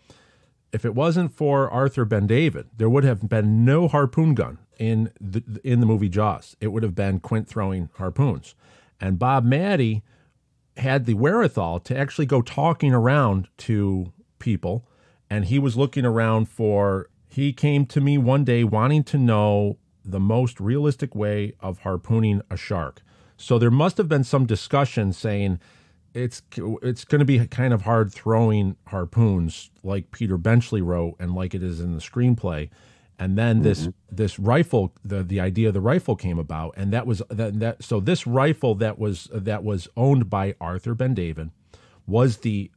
if it wasn't for Arthur Ben David, there would have been no harpoon gun in the movie Jaws. It would have been Quint throwing harpoons, and Bob Mattey had the wherewithal to actually go talking around to people. And he was looking around for, he came to me one day wanting to know the most realistic way of harpooning a shark. So there must have been some discussion saying it's going to be kind of hard throwing harpoons like Peter Benchley wrote and like it is in the screenplay. And then this rifle, the idea of the rifle came about, and so this rifle that was owned by Arthur Ben David was the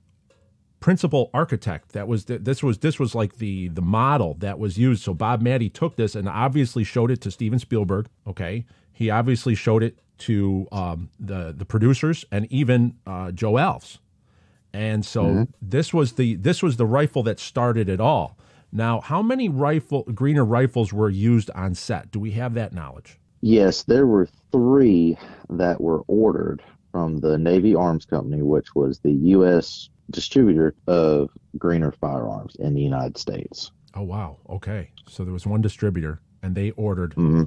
principal architect. This was like the model that was used. So Bob Mattey took this and obviously showed it to Steven Spielberg. Okay, he obviously showed it to the producers and even Joe Alves. And so this was the rifle that started it all. Now, how many Greener rifles were used on set? Do we have that knowledge? Yes, there were 3 that were ordered from the Navy Arms Company, which was the U.S. distributor of Greener firearms in the United States. Oh, wow. Okay. So there was one distributor, and they ordered 3.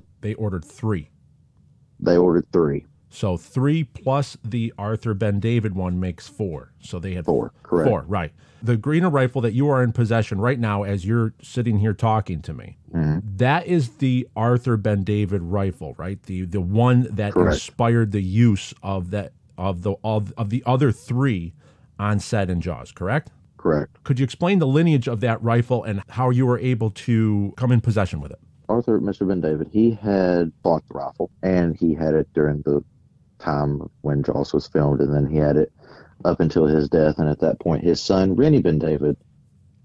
They ordered 3. So 3 plus the Arthur Ben David one makes 4. So they had 4. Correct. 4, right. The Greener rifle that you are in possession right now as you're sitting here talking to me, that is the Arthur Ben David rifle, right? The one that inspired the use of that of the other 3 on set in Jaws, correct? Correct. Could you explain the lineage of that rifle and how you were able to come in possession with it? Arthur, Mr. Ben David, he had bought the rifle, and he had it during the time when Jaws was filmed, and then he had it up until his death, and at that point, his son, Rennie Ben David,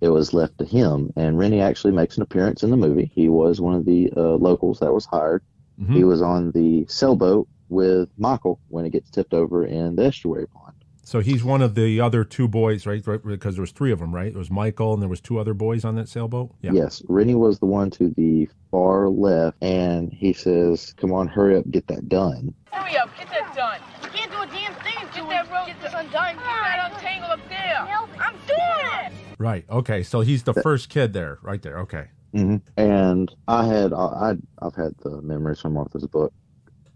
it was left to him, and Rennie actually makes an appearance in the movie. He was one of the locals that was hired. Mm-hmm. He was on the sailboat with Michael when it gets tipped over in the estuary pond. So he's one of the other 2 boys, right? Because there was 3 of them, right? It was Michael, and there was 2 other boys on that sailboat? Yeah. Yes. Rennie was the one to the far left, and he says, "Come on, hurry up, get that done. Hurry up, get that done. You can't do a damn thing until get that rope, get this undone, get that untangled up there. I'm doing it." Right. Okay. So he's the first kid there, right there. Okay. Mm-hmm. And I've had the memories from Martha's book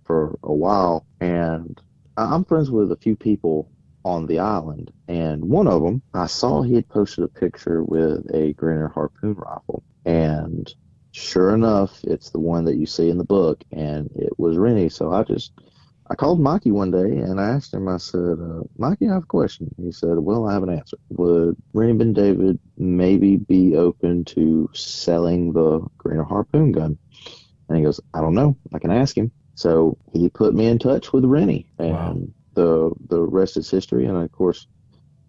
for a while, and I'm friends with a few people on the island, and one of them, I saw he had posted a picture with a Greener Harpoon rifle, and sure enough, it's the one that you see in the book, and it was Rennie. So I called Mikey one day, and I asked him, I said, Mikey, I have a question. He said, well, I have an answer. Would Rennie Ben David maybe be open to selling the Greener Harpoon gun? And he goes, I don't know. I can ask him. So he put me in touch with Rennie, and wow. The rest is history. And, of course,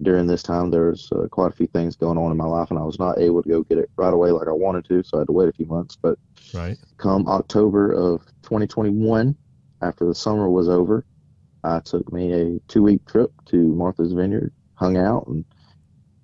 during this time, there's quite a few things going on in my life, and I was not able to go get it right away like I wanted to, so I had to wait a few months. But right. Come October of 2021, after the summer was over, I took me a 2-week trip to Martha's Vineyard, hung out, and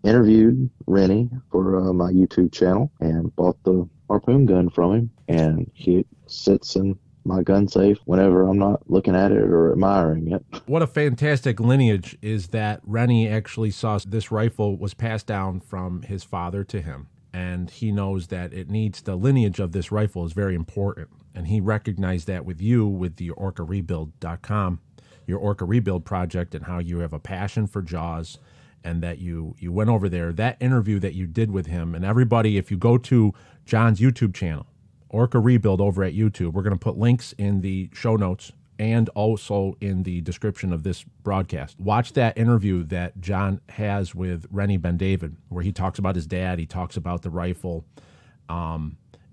interviewed Rennie for my YouTube channel, and bought the harpoon gun from him. And he sits in my gun safe whenever I'm not looking at it or admiring it. What a fantastic lineage is that Rennie actually saw this rifle was passed down from his father to him. And he knows that it needs, the lineage of this rifle is very important. And he recognized that with you, with the OrcaRebuild.com, your Orca Rebuild project, and how you have a passion for Jaws, and that you went over there. That interview that you did with him, and everybody, if you go to John's YouTube channel, Orca Rebuild over at YouTube, we're going to put links in the show notes and also in the description of this broadcast. Watch that interview that John has with Rennie Ben David, where he talks about his dad, he talks about the rifle.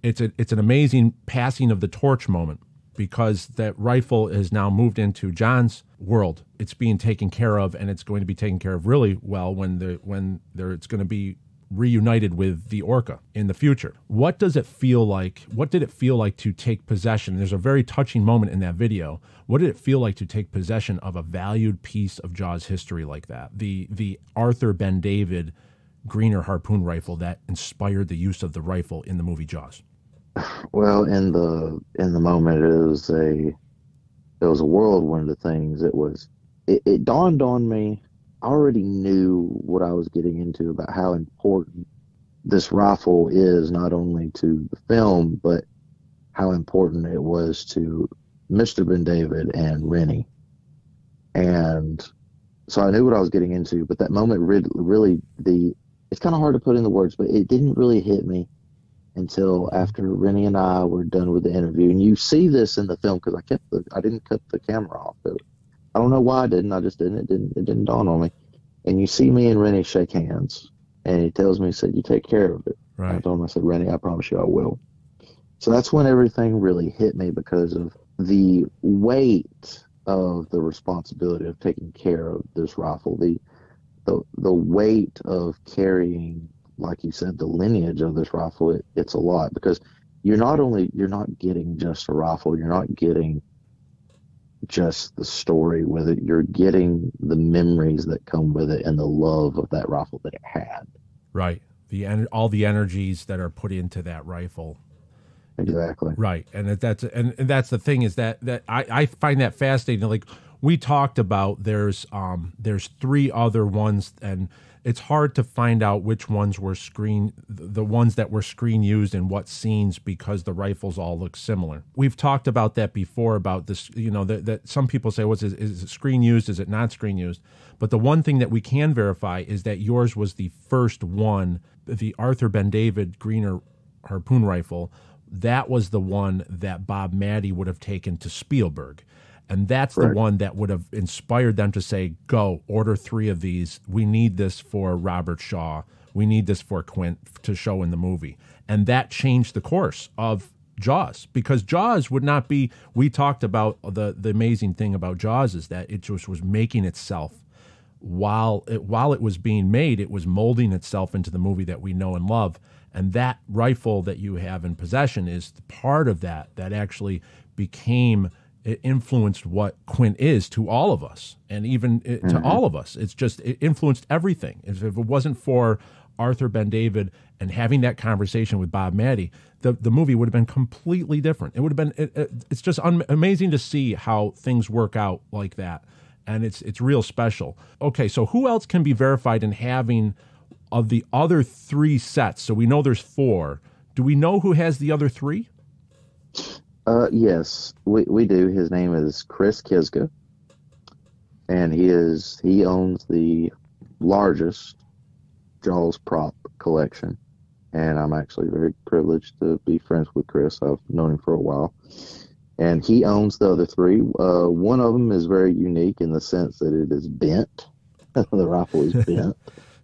It's an amazing passing of the torch moment, because that rifle has now moved into John's world. It's being taken care of, and it's going to be taken care of really well when it's going to be reunited with the Orca in the future. What does it feel like? What did it feel like to take possession? There's a very touching moment in that video. What did it feel like to take possession of a valued piece of Jaws history like that? The Arthur Ben David Greener Harpoon rifle that inspired the use of the rifle in the movie Jaws. Well, in the moment, it was a whirlwind of things. It dawned on me. I already knew what I was getting into about how important this rifle is, not only to the film, but how important it was to Mr. Ben David and Rennie. And so I knew what I was getting into, but that moment really, it's kind of hard to put in the words, but it didn't really hit me until after Rennie and I were done with the interview. And you see this in the film, because I didn't cut the camera off. I don't know why I didn't. I just didn't. It didn't dawn on me. And you see me and Rennie shake hands, and he tells me, he said, "You take care of it." Right. I told him, I said, "Rennie, I promise you, I will." So that's when everything really hit me, because of the weight of the responsibility of taking care of this rifle, the weight of carrying, like you said, the lineage of this rifle. It's a lot, because you're not getting just a rifle. You're not getting just the story with it. You're getting the memories that come with it and the love of that rifle that it had. Right. All the energies that are put into that rifle. Exactly. Right. And that's the thing, is that I find that fascinating. Like we talked about, there's three other ones, and it's hard to find out which ones were screen used in what scenes, because the rifles all look similar. We've talked about that before, about this, that some people say, is it screen used? Is it not screen used? But the one thing that we can verify is that yours was the first one, the Arthur Ben David Greener Harpoon rifle. That was the one that Bob Mattey would have taken to Spielberg. And that's right. The one that would have inspired them to say, go, order 3 of these. We need this for Robert Shaw. We need this for Quint to show in the movie. And that changed the course of Jaws, because Jaws would not be, we talked about the amazing thing about Jaws is that it just was making itself. While it was being made, it was molding itself into the movie that we know and love. And that rifle that you have in possession is part of that actually became... It influenced what Quint is to all of us, and even to all of us. It influenced everything. If it wasn't for Arthur Ben David and having that conversation with Bob Mattey, the movie would have been completely different. It would have been. It's just amazing to see how things work out like that, and it's real special. Okay, so who else can be verified in having of the other 3 sets? So we know there's 4. Do we know who has the other 3? Yes, we do. His name is Chris Kisga, and he owns the largest Jaws prop collection, and I'm actually very privileged to be friends with Chris. I've known him for a while, and he owns the other three. One of them is very unique in the sense that it is bent. The rifle is bent.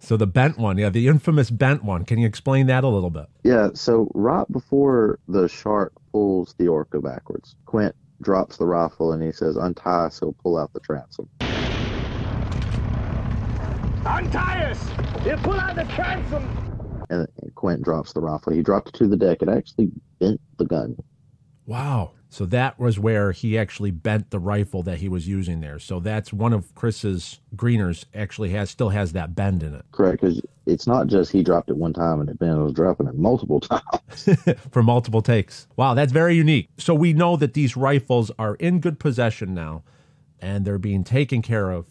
So the bent one, yeah, the infamous bent one. Can you explain that a little bit? Yeah, so right before the shark pulls the Orca backwards, Quint drops the rifle and he says, "Untie us, he'll pull out the transom." "Untie us! He'll pull out the transom!" And Quint drops the rifle. He dropped it to the deck. It actually bent the gun. Wow. So that was where he actually bent the rifle that he was using there. So that's one of Chris's, Greener's, actually still has that bend in it. Correct, because it's not just he dropped it one time and it bent, it was dropping it multiple times. For multiple takes. Wow, that's very unique. So we know that these rifles are in good possession now, and they're being taken care of,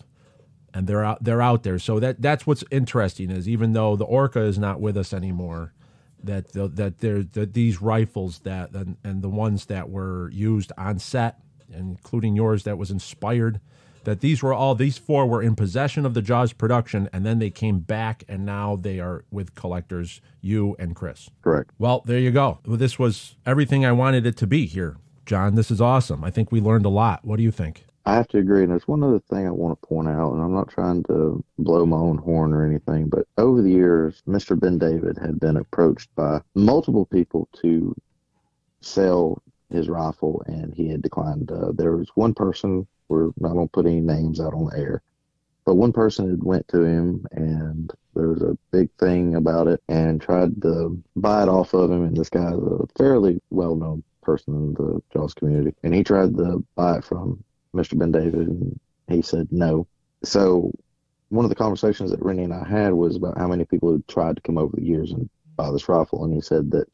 and they're out there. So that's what's interesting is even though the Orca is not with us anymore, these rifles and the ones that were used on set, including yours that was inspired, that these four were in possession of the Jaws production, and then they came back, and now they are with collectors, you and Chris. Correct. Well, there you go. Well, this was everything I wanted it to be here, John. This is awesome. I think we learned a lot. What do you think? I have to agree, and there's one other thing I want to point out, and I'm not trying to blow my own horn or anything, but over the years, Mr. Ben David had been approached by multiple people to sell his rifle, and he had declined. There was one person, we're not going to put any names out on the air, but one person had went to him, and there was a big thing about it, and tried to buy it off of him, and this guy's a fairly well-known person in the Jaws community, and he tried to buy it from Mr. Ben David, and he said no. So one of the conversations that Rennie and I had was about how many people had tried to come over the years and buy this rifle, and he said that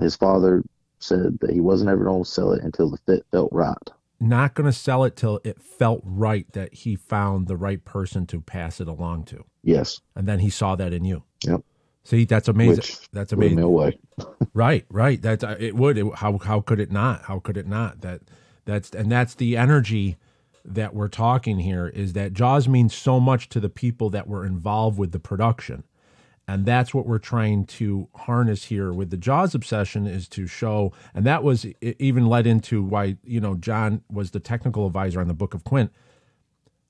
his father said that he wasn't ever going to sell it until the fit felt right. Not going to sell it till it felt right, that he found the right person to pass it along to. Yes. And then he saw that in you. Yep. See, that's amazing. Which that's amazing. No way. Right. That's it. Would it, how could it not? How could it not? That's the energy that we're talking here, is that Jaws means so much to the people that were involved with the production. And that's what we're trying to harness here with the Jaws obsession, is to show, and that was even led into why, John was the technical advisor on the Book of Quint,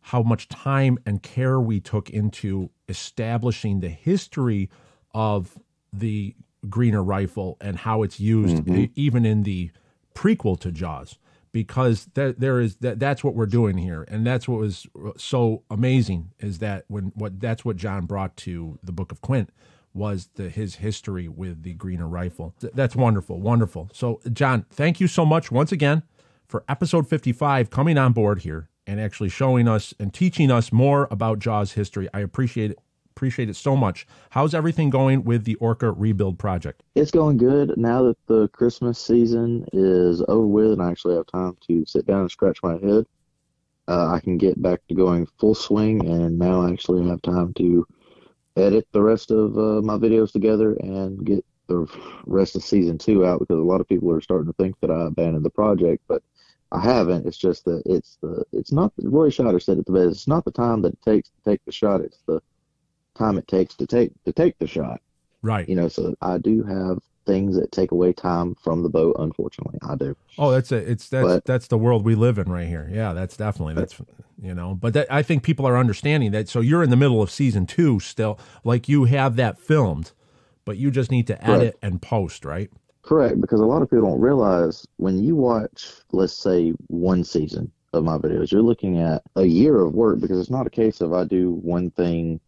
how much time and care we took into establishing the history of the Greener rifle and how it's used, even in the prequel to Jaws. Because that's what we're doing here, and that's what was so amazing, is that that's what John brought to the Book of Quint, was his history with the Greener rifle. That's wonderful, wonderful. So, John, thank you so much once again for episode 55 coming on board here and actually showing us and teaching us more about Jaws history. I appreciate it. Appreciate it so much. How's everything going with the Orca Rebuild project? It's going good now that the Christmas season is over with, and I actually have time to sit down and scratch my head. I can get back to going full swing, and now I actually have time to edit the rest of my videos together and get the rest of season 2 out, because a lot of people are starting to think that I abandoned the project, but I haven't. It's just that it's not. Roy Scheider said it the best. It's not the time that it takes to take the shot. It's the time it takes to take the shot, right? So I do have things that take away time from the boat. Unfortunately, I do. Oh, that's the world we live in right here. Yeah, that's definitely. But I think people are understanding that. So you're in the middle of season 2 still. Like, you have that filmed, but you just need to edit and post, right? Correct, because a lot of people don't realize, when you watch, let's say, one season of my videos, you're looking at a year of work, because it's not a case of I do one thing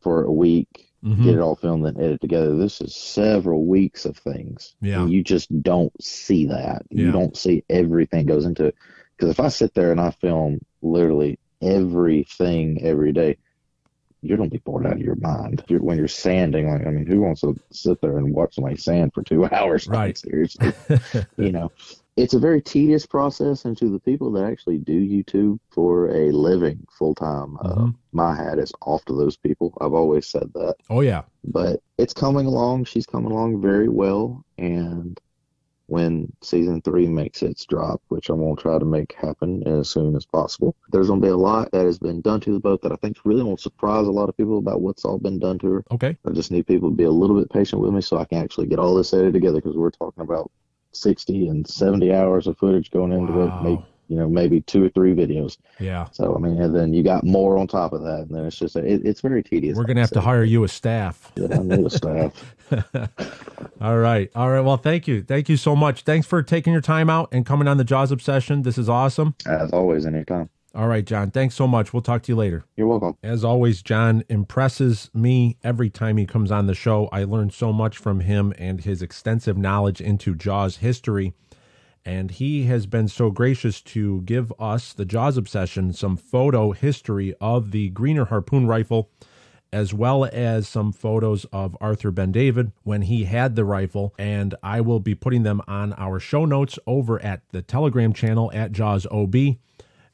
for a week, get it all filmed and edit together. This is several weeks of things. Yeah. And you just don't see that. Yeah. You don't see everything goes into it. Because if I sit there and I film literally everything every day, you're going to be bored out of your mind. When you're sanding, who wants to sit there and watch somebody sand for 2 hours? Right. Seriously. It's a very tedious process, and to the people that actually do YouTube for a living full-time, my hat is off to those people. I've always said that. Oh, yeah. But it's coming along. She's coming along very well, and when season 3 makes its drop, which I'm going to try to make happen as soon as possible. There's going to be a lot that has been done to the boat that I think really won't surprise a lot of people about what's all been done to her. Okay. I just need people to be a little bit patient with me so I can actually get all this edited together, because we're talking about 60 and 70 hours of footage going into it, maybe 2 or 3 videos. Yeah. So, I mean, and then you got more on top of that, and then it's just, it's very tedious. We're going to have to hire you a staff. Yeah, I need a staff. All right. All right. Well, thank you. Thank you so much. Thanks for taking your time out and coming on the Jaws Obsession. This is awesome. As always, anytime. All right, John. Thanks so much. We'll talk to you later. You're welcome. As always, John impresses me every time he comes on the show. I learned so much from him and his extensive knowledge into Jaws history. And he has been so gracious to give us, the Jaws Obsession, some photo history of the Greener Harpoon Rifle, as well as some photos of Arthur Ben David when he had the rifle. And I will be putting them on our show notes over at the Telegram channel at Jaws OB,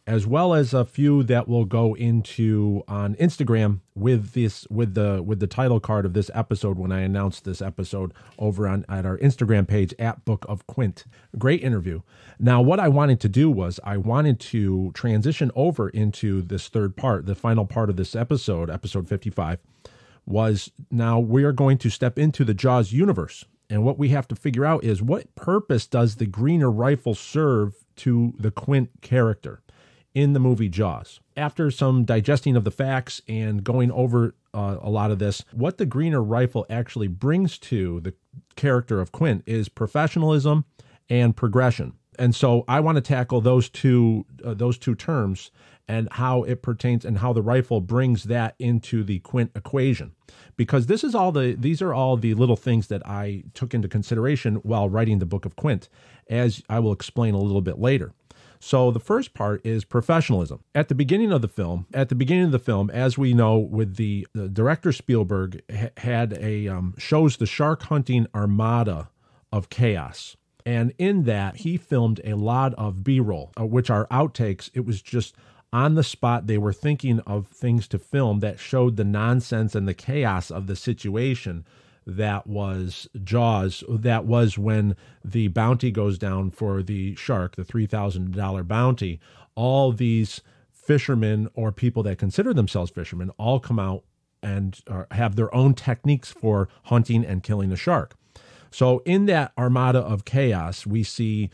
as well as a few that will go into on Instagram with the title card of this episode when I announce this episode over at our Instagram page at Book of Quint. Great interview. Now, what I wanted to do was I wanted to transition over into this third part, the final part of this episode, episode 55, was now we are going to step into the Jaws universe. And what we have to figure out is what purpose does the Greener rifle serve to the Quint character in the movie Jaws? After some digesting of the facts and going over a lot of this, what the Greener rifle actually brings to the character of Quint is professionalism and progression. And so I want to tackle those two terms and how it pertains and how the rifle brings that into the Quint equation, because this is all these are all the little things that I took into consideration while writing the Book of Quint, as I will explain a little bit later. So the first part is professionalism. At the beginning of the film, as we know, with the director Spielberg had a shows the shark hunting armada of chaos, and in that he filmed a lot of B-roll, which are outtakes. It was just on the spot. They were thinking of things to film that showed the nonsense and the chaos of the situation that was Jaws. That was when the bounty goes down for the shark, the $3,000 bounty. All these fishermen, or people that consider themselves fishermen, all come out and have their own techniques for hunting and killing the shark. So in that armada of chaos, we see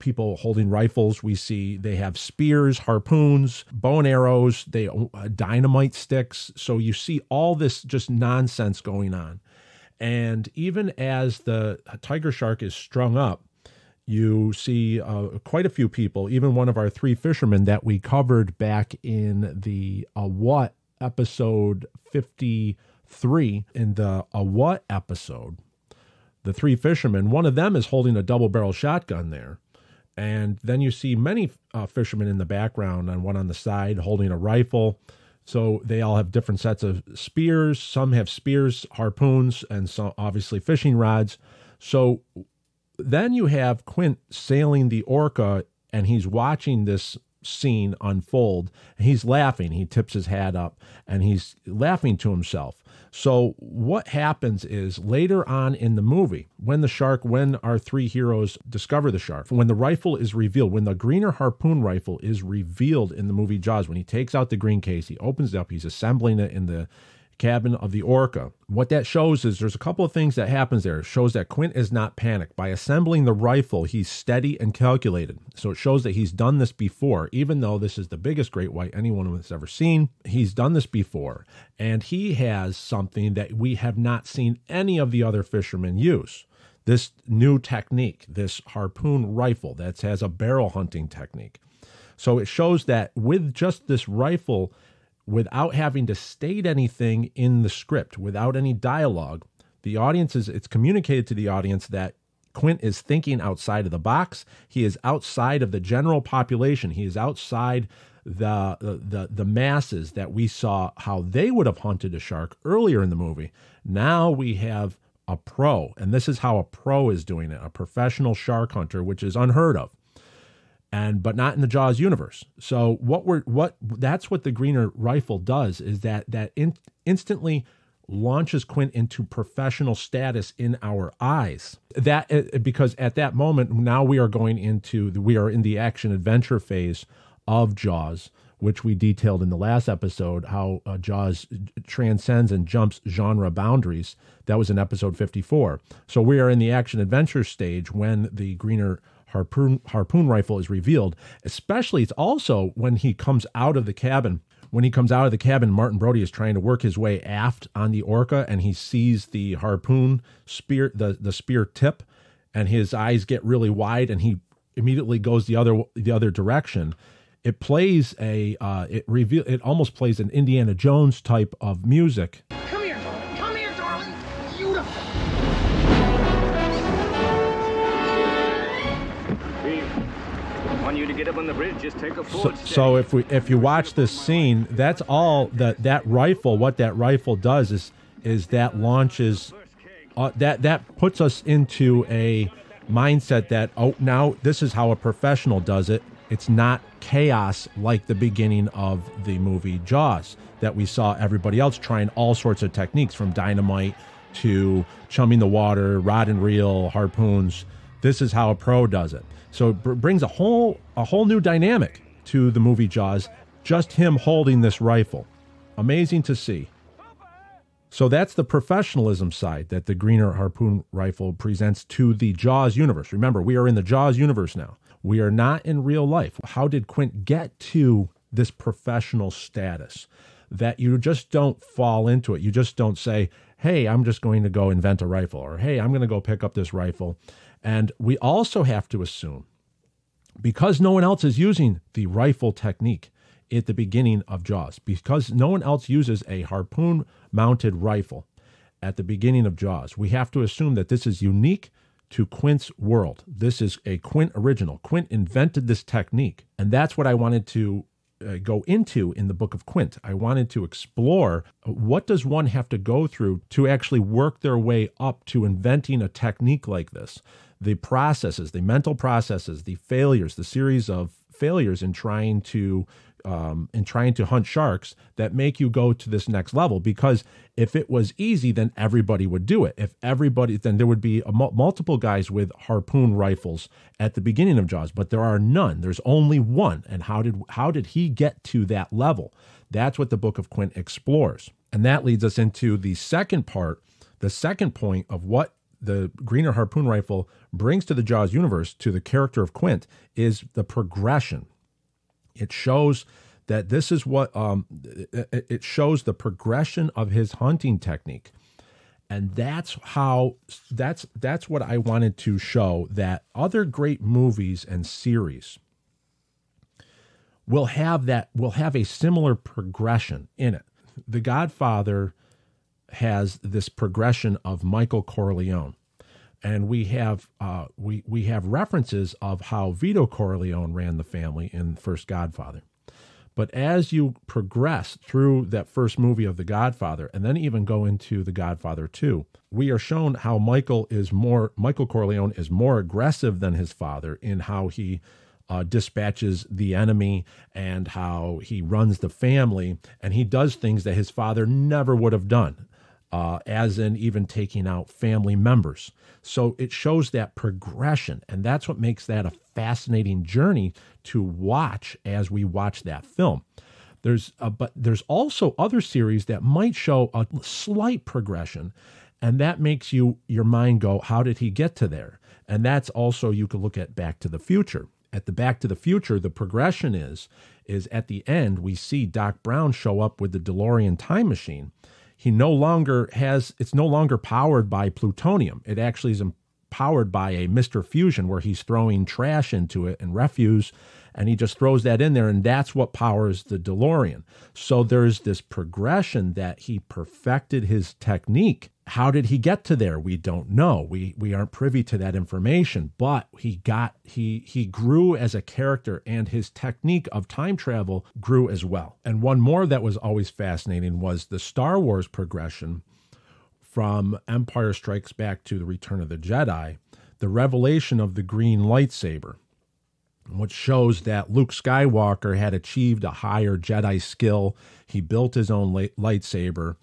people holding rifles. We see they have spears, harpoons, bow and arrows, dynamite sticks. So you see all this just nonsense going on. And even as the tiger shark is strung up, you see quite a few people, even one of our 3 fishermen that we covered back in the What episode 53. In the What episode, the 3 fishermen, one of them is holding a double-barrel shotgun there. And then you see many fishermen in the background and one on the side holding a rifle. So they all have different sets of spears. Some have spears, harpoons, and some obviously fishing rods. So then you have Quint sailing the Orca, and he's watching this scene unfold. He's laughing. He tips his hat up, and he's laughing to himself. So what happens is later on in the movie, when our 3 heroes discover the shark, when the rifle is revealed, when the Greener Harpoon Rifle is revealed in the movie Jaws, when he takes out the green case, he opens it up, he's assembling it in the cabin of the Orca. What that shows is there's a couple of things that happens there. It shows that Quint is not panicked. By assembling the rifle, he's steady and calculated. So it shows that he's done this before, even though this is the biggest great white anyone has ever seen. He's done this before, and he has something that we have not seen any of the other fishermen use. This new technique, this harpoon rifle that has a barrel hunting technique. So it shows that with just this rifle, without having to state anything in the script, without any dialogue, it's communicated to the audience that Quint is thinking outside of the box. He is outside of the general population. He is outside the masses that we saw how they would have hunted a shark earlier in the movie. Now we have a pro, and this is how a pro is doing it, a professional shark hunter, which is unheard of. But not in the Jaws universe. So that's what the Greener rifle does, is that instantly launches Quint into professional status in our eyes. That, because at that moment, now we are going into, we are in the action-adventure phase of Jaws, which we detailed in the last episode, how Jaws transcends and jumps genre boundaries. That was in episode 54. So we are in the action-adventure stage when the Greener harpoon rifle is revealed, especially it's also when he comes out of the cabin. When he comes out of the cabin, Martin Brody is trying to work his way aft on the Orca, and he sees the harpoon spear, the spear tip, and his eyes get really wide, and he immediately goes the other direction. It plays it almost plays an Indiana Jones type of music. Come here, darling, beautiful. Want you to get up on the bridge, just take a forward step. So if you watch this scene, that's all that rifle, what that rifle does is that launches, that puts us into a mindset that, oh, now this is how a professional does it. It's not chaos like the beginning of the movie Jaws that we saw everybody else trying all sorts of techniques, from dynamite to chumming the water, rod and reel, harpoons. This is how a pro does it. So it brings a whole new dynamic to the movie Jaws, just him holding this rifle. Amazing to see. So that's the professionalism side that the Greener harpoon rifle presents to the Jaws universe. Remember, we are in the Jaws universe now. We are not in real life. How did Quint get to this professional status? That you just don't fall into it. You just don't say, hey, I'm just going to go invent a rifle, or hey, I'm going to go pick up this rifle. And we also have to assume, because no one else is using the rifle technique at the beginning of Jaws, because no one else uses a harpoon-mounted rifle at the beginning of Jaws, we have to assume that this is unique to Quint's world. This is a Quint original. Quint invented this technique, and that's what I wanted to go into in the Book of Quint. I wanted to explore, what does one have to go through to actually work their way up to inventing a technique like this? The processes, the mental processes, the failures, the series of failures in trying to hunt sharks that make you go to this next level. Because if it was easy, then everybody would do it. If everybody, then there would be multiple guys with harpoon rifles at the beginning of Jaws, but there are none. There's only one. And how did he get to that level? That's what the Book of Quint explores. And that leads us into the second part, the second point of what the Greener harpoon rifle brings to the Jaws universe, to the character of Quint, is the progression. It shows that this is what, it shows the progression of his hunting technique. And that's what I wanted to show, that other great movies and series will have a similar progression in it. The Godfather has this progression of Michael Corleone. And we have references of how Vito Corleone ran the family in the first Godfather. But as you progress through that first movie of The Godfather, and then even go into The Godfather 2, we are shown how Michael Corleone is more aggressive than his father in how he dispatches the enemy and how he runs the family. And he does things that his father never would have done. As in even taking out family members. So it shows that progression, and that's what makes that a fascinating journey to watch as we watch that film. But there's also other series that might show a slight progression, and that makes your mind go, how did he get to there? And that's also, you could look at Back to the Future. At the Back to the Future, the progression is at the end, we see Doc Brown show up with the DeLorean time machine. He no longer has, it's no longer powered by plutonium. It actually is powered by a Mr. Fusion, where he's throwing trash into it and refuse, and he just throws that in there, and that's what powers the DeLorean. So there's this progression that he perfected his technique. How did he get to there? We don't know. We aren't privy to that information, but he grew as a character, and his technique of time travel grew as well. And one more that was always fascinating was the Star Wars progression from Empire Strikes Back to the Return of the Jedi, the revelation of the green lightsaber, which shows that Luke Skywalker had achieved a higher Jedi skill. He built his own lightsaber.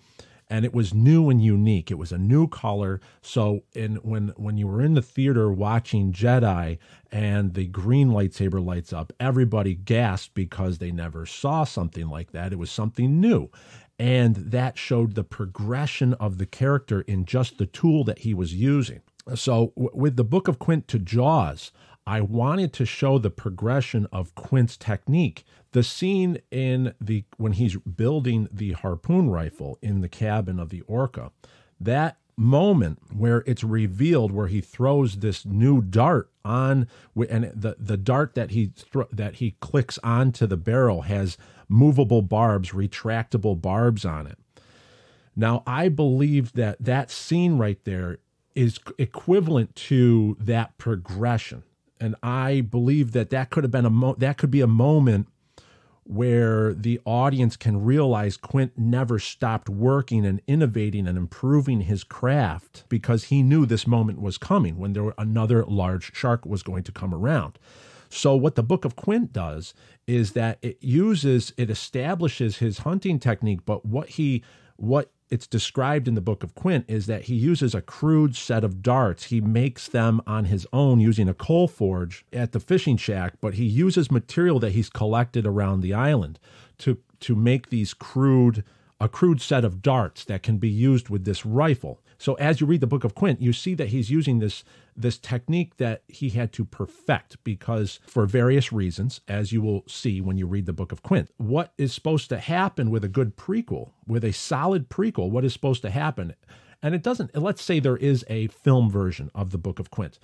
and it was new and unique. It was a new color. So when you were in the theater watching Jedi and the green lightsaber lights up, everybody gasped because they never saw something like that. It was something new. And that showed the progression of the character in just the tool that he was using. So with the Book of Quint to Jaws, I wanted to show the progression of Quint's technique. The scene in when he's building the harpoon rifle in the cabin of the Orca, that moment where it's revealed where he throws this new dart on, and the dart that he clicks onto the barrel has movable barbs, retractable barbs on it. Now, I believe that that scene right there is equivalent to that progression. And I believe that that could be a moment where the audience can realize Quint never stopped working and innovating and improving his craft, because he knew this moment was coming when another large shark was going to come around. So what the Book of Quint does is that it establishes his hunting technique, but what it's described in the Book of Quint is that he uses a crude set of darts. He makes them on his own using a coal forge at the fishing shack, but he uses material that he's collected around the island to make these a crude set of darts that can be used with this rifle. So as you read the Book of Quint, you see that he's using this technique that he had to perfect, because for various reasons, as you will see when you read the Book of Quint. What is supposed to happen with a good prequel, with a solid prequel, what is supposed to happen? And it doesn't, let's say there is a film version of the Book of Quint,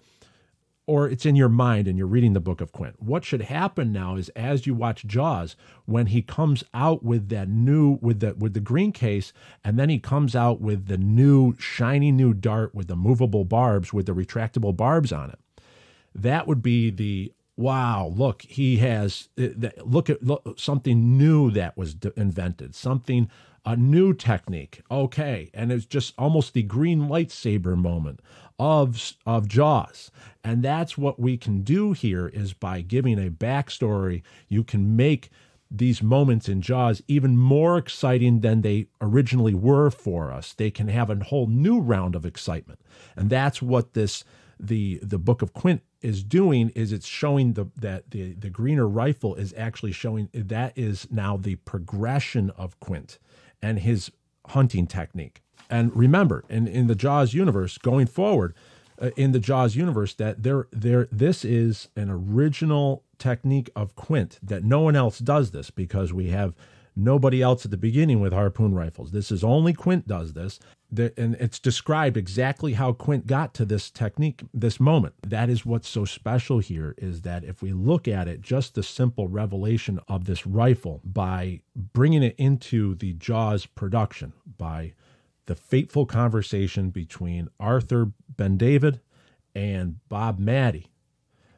or it's in your mind and you're reading the Book of Quint. What should happen now is, as you watch Jaws, when he comes out with that new, with the green case, and then he comes out with the new, shiny new dart with the movable barbs, with the retractable barbs on it. That would be the, wow, look, he has, look, something new that was invented, a new technique. Okay. And it's just almost the green lightsaber moment of Jaws. And that's what we can do here, is by giving a backstory, you can make these moments in Jaws even more exciting than they originally were for us. They can have a whole new round of excitement. And that's what the Book of Quint is doing, is it's showing that the Greener rifle is actually showing, that is now the progression of Quint and his hunting technique. And remember, in the Jaws universe, going forward, in the Jaws universe, that this is an original technique of Quint, that no one else does this, because we have nobody else at the beginning with harpoon rifles. This is only Quint does this, and it's described exactly how Quint got to this technique, this moment. That is what's so special here, is that if we look at it, just the simple revelation of this rifle by bringing it into the Jaws production, by the fateful conversation between Arthur Ben David and Bob Mattey,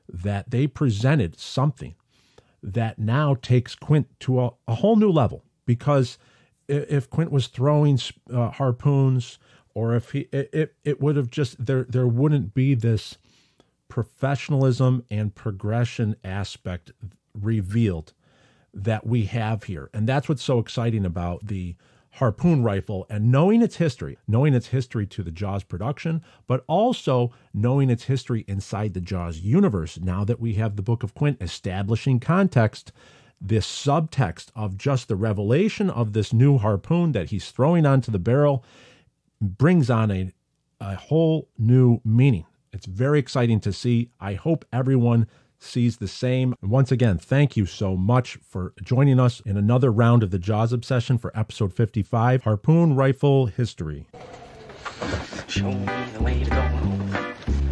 that they presented something that now takes Quint to a whole new level. Because if Quint was throwing harpoons, or if it would have just, there wouldn't be this professionalism and progression aspect revealed that we have here. And that's what's so exciting about the harpoon rifle, and knowing its history to the Jaws production, but also knowing its history inside the Jaws universe. Now that we have the Book of Quint establishing context, this subtext of just the revelation of this new harpoon that he's throwing onto the barrel brings on a whole new meaning. It's very exciting to see. I hope everyone sees the same. Once again, thank you so much for joining us in another round of the Jaws Obsession for episode 55, Harpoon Rifle History. Show me the way to go home.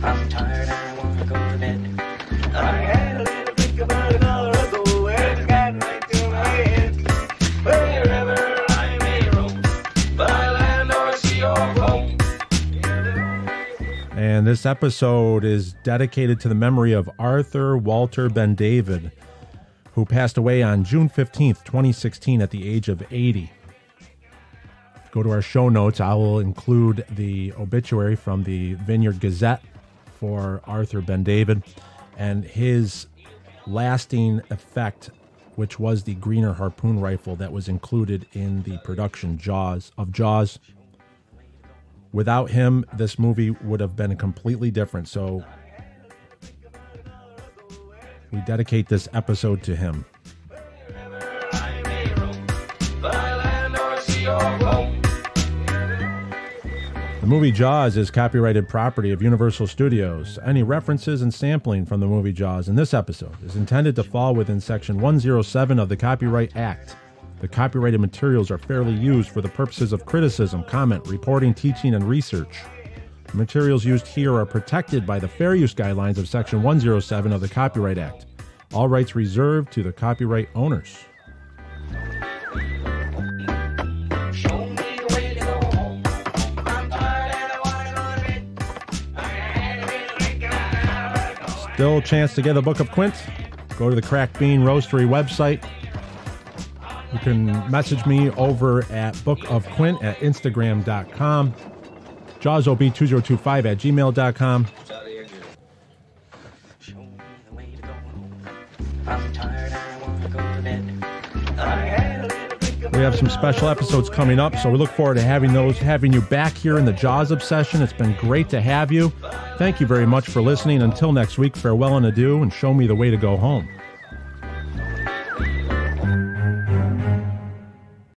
I'm tired, I want to go to bed. I had a little think about it all, the words got right through my head. Wherever I may roam, by land or sea or home. And this episode is dedicated to the memory of Arthur Walter Ben David, who passed away on June 15th, 2016 at the age of 80. Go to our show notes. I will include the obituary from the Vineyard Gazette for Arthur Ben David and his lasting effect, which was the Greener harpoon rifle that was included in the production of Jaws. Without him, this movie would have been completely different. So we dedicate this episode to him. The movie Jaws is copyrighted property of Universal Studios. Any references and sampling from the movie Jaws in this episode is intended to fall within Section 107 of the Copyright Act. The copyrighted materials are fairly used for the purposes of criticism, comment, reporting, teaching, and research. The materials used here are protected by the fair use guidelines of Section 107 of the Copyright Act. All rights reserved to the copyright owners. Still a chance to get the Book of Quint? Go to the Cracked Bean Roastery website. You can message me over at bookofquint@instagram.com, jawsob2025@gmail.com. We have some special episodes coming up, so we look forward to having you back here in the Jaws Obsession. It's been great to have you. Thank you very much for listening. Until next week, farewell and adieu, and show me the way to go home.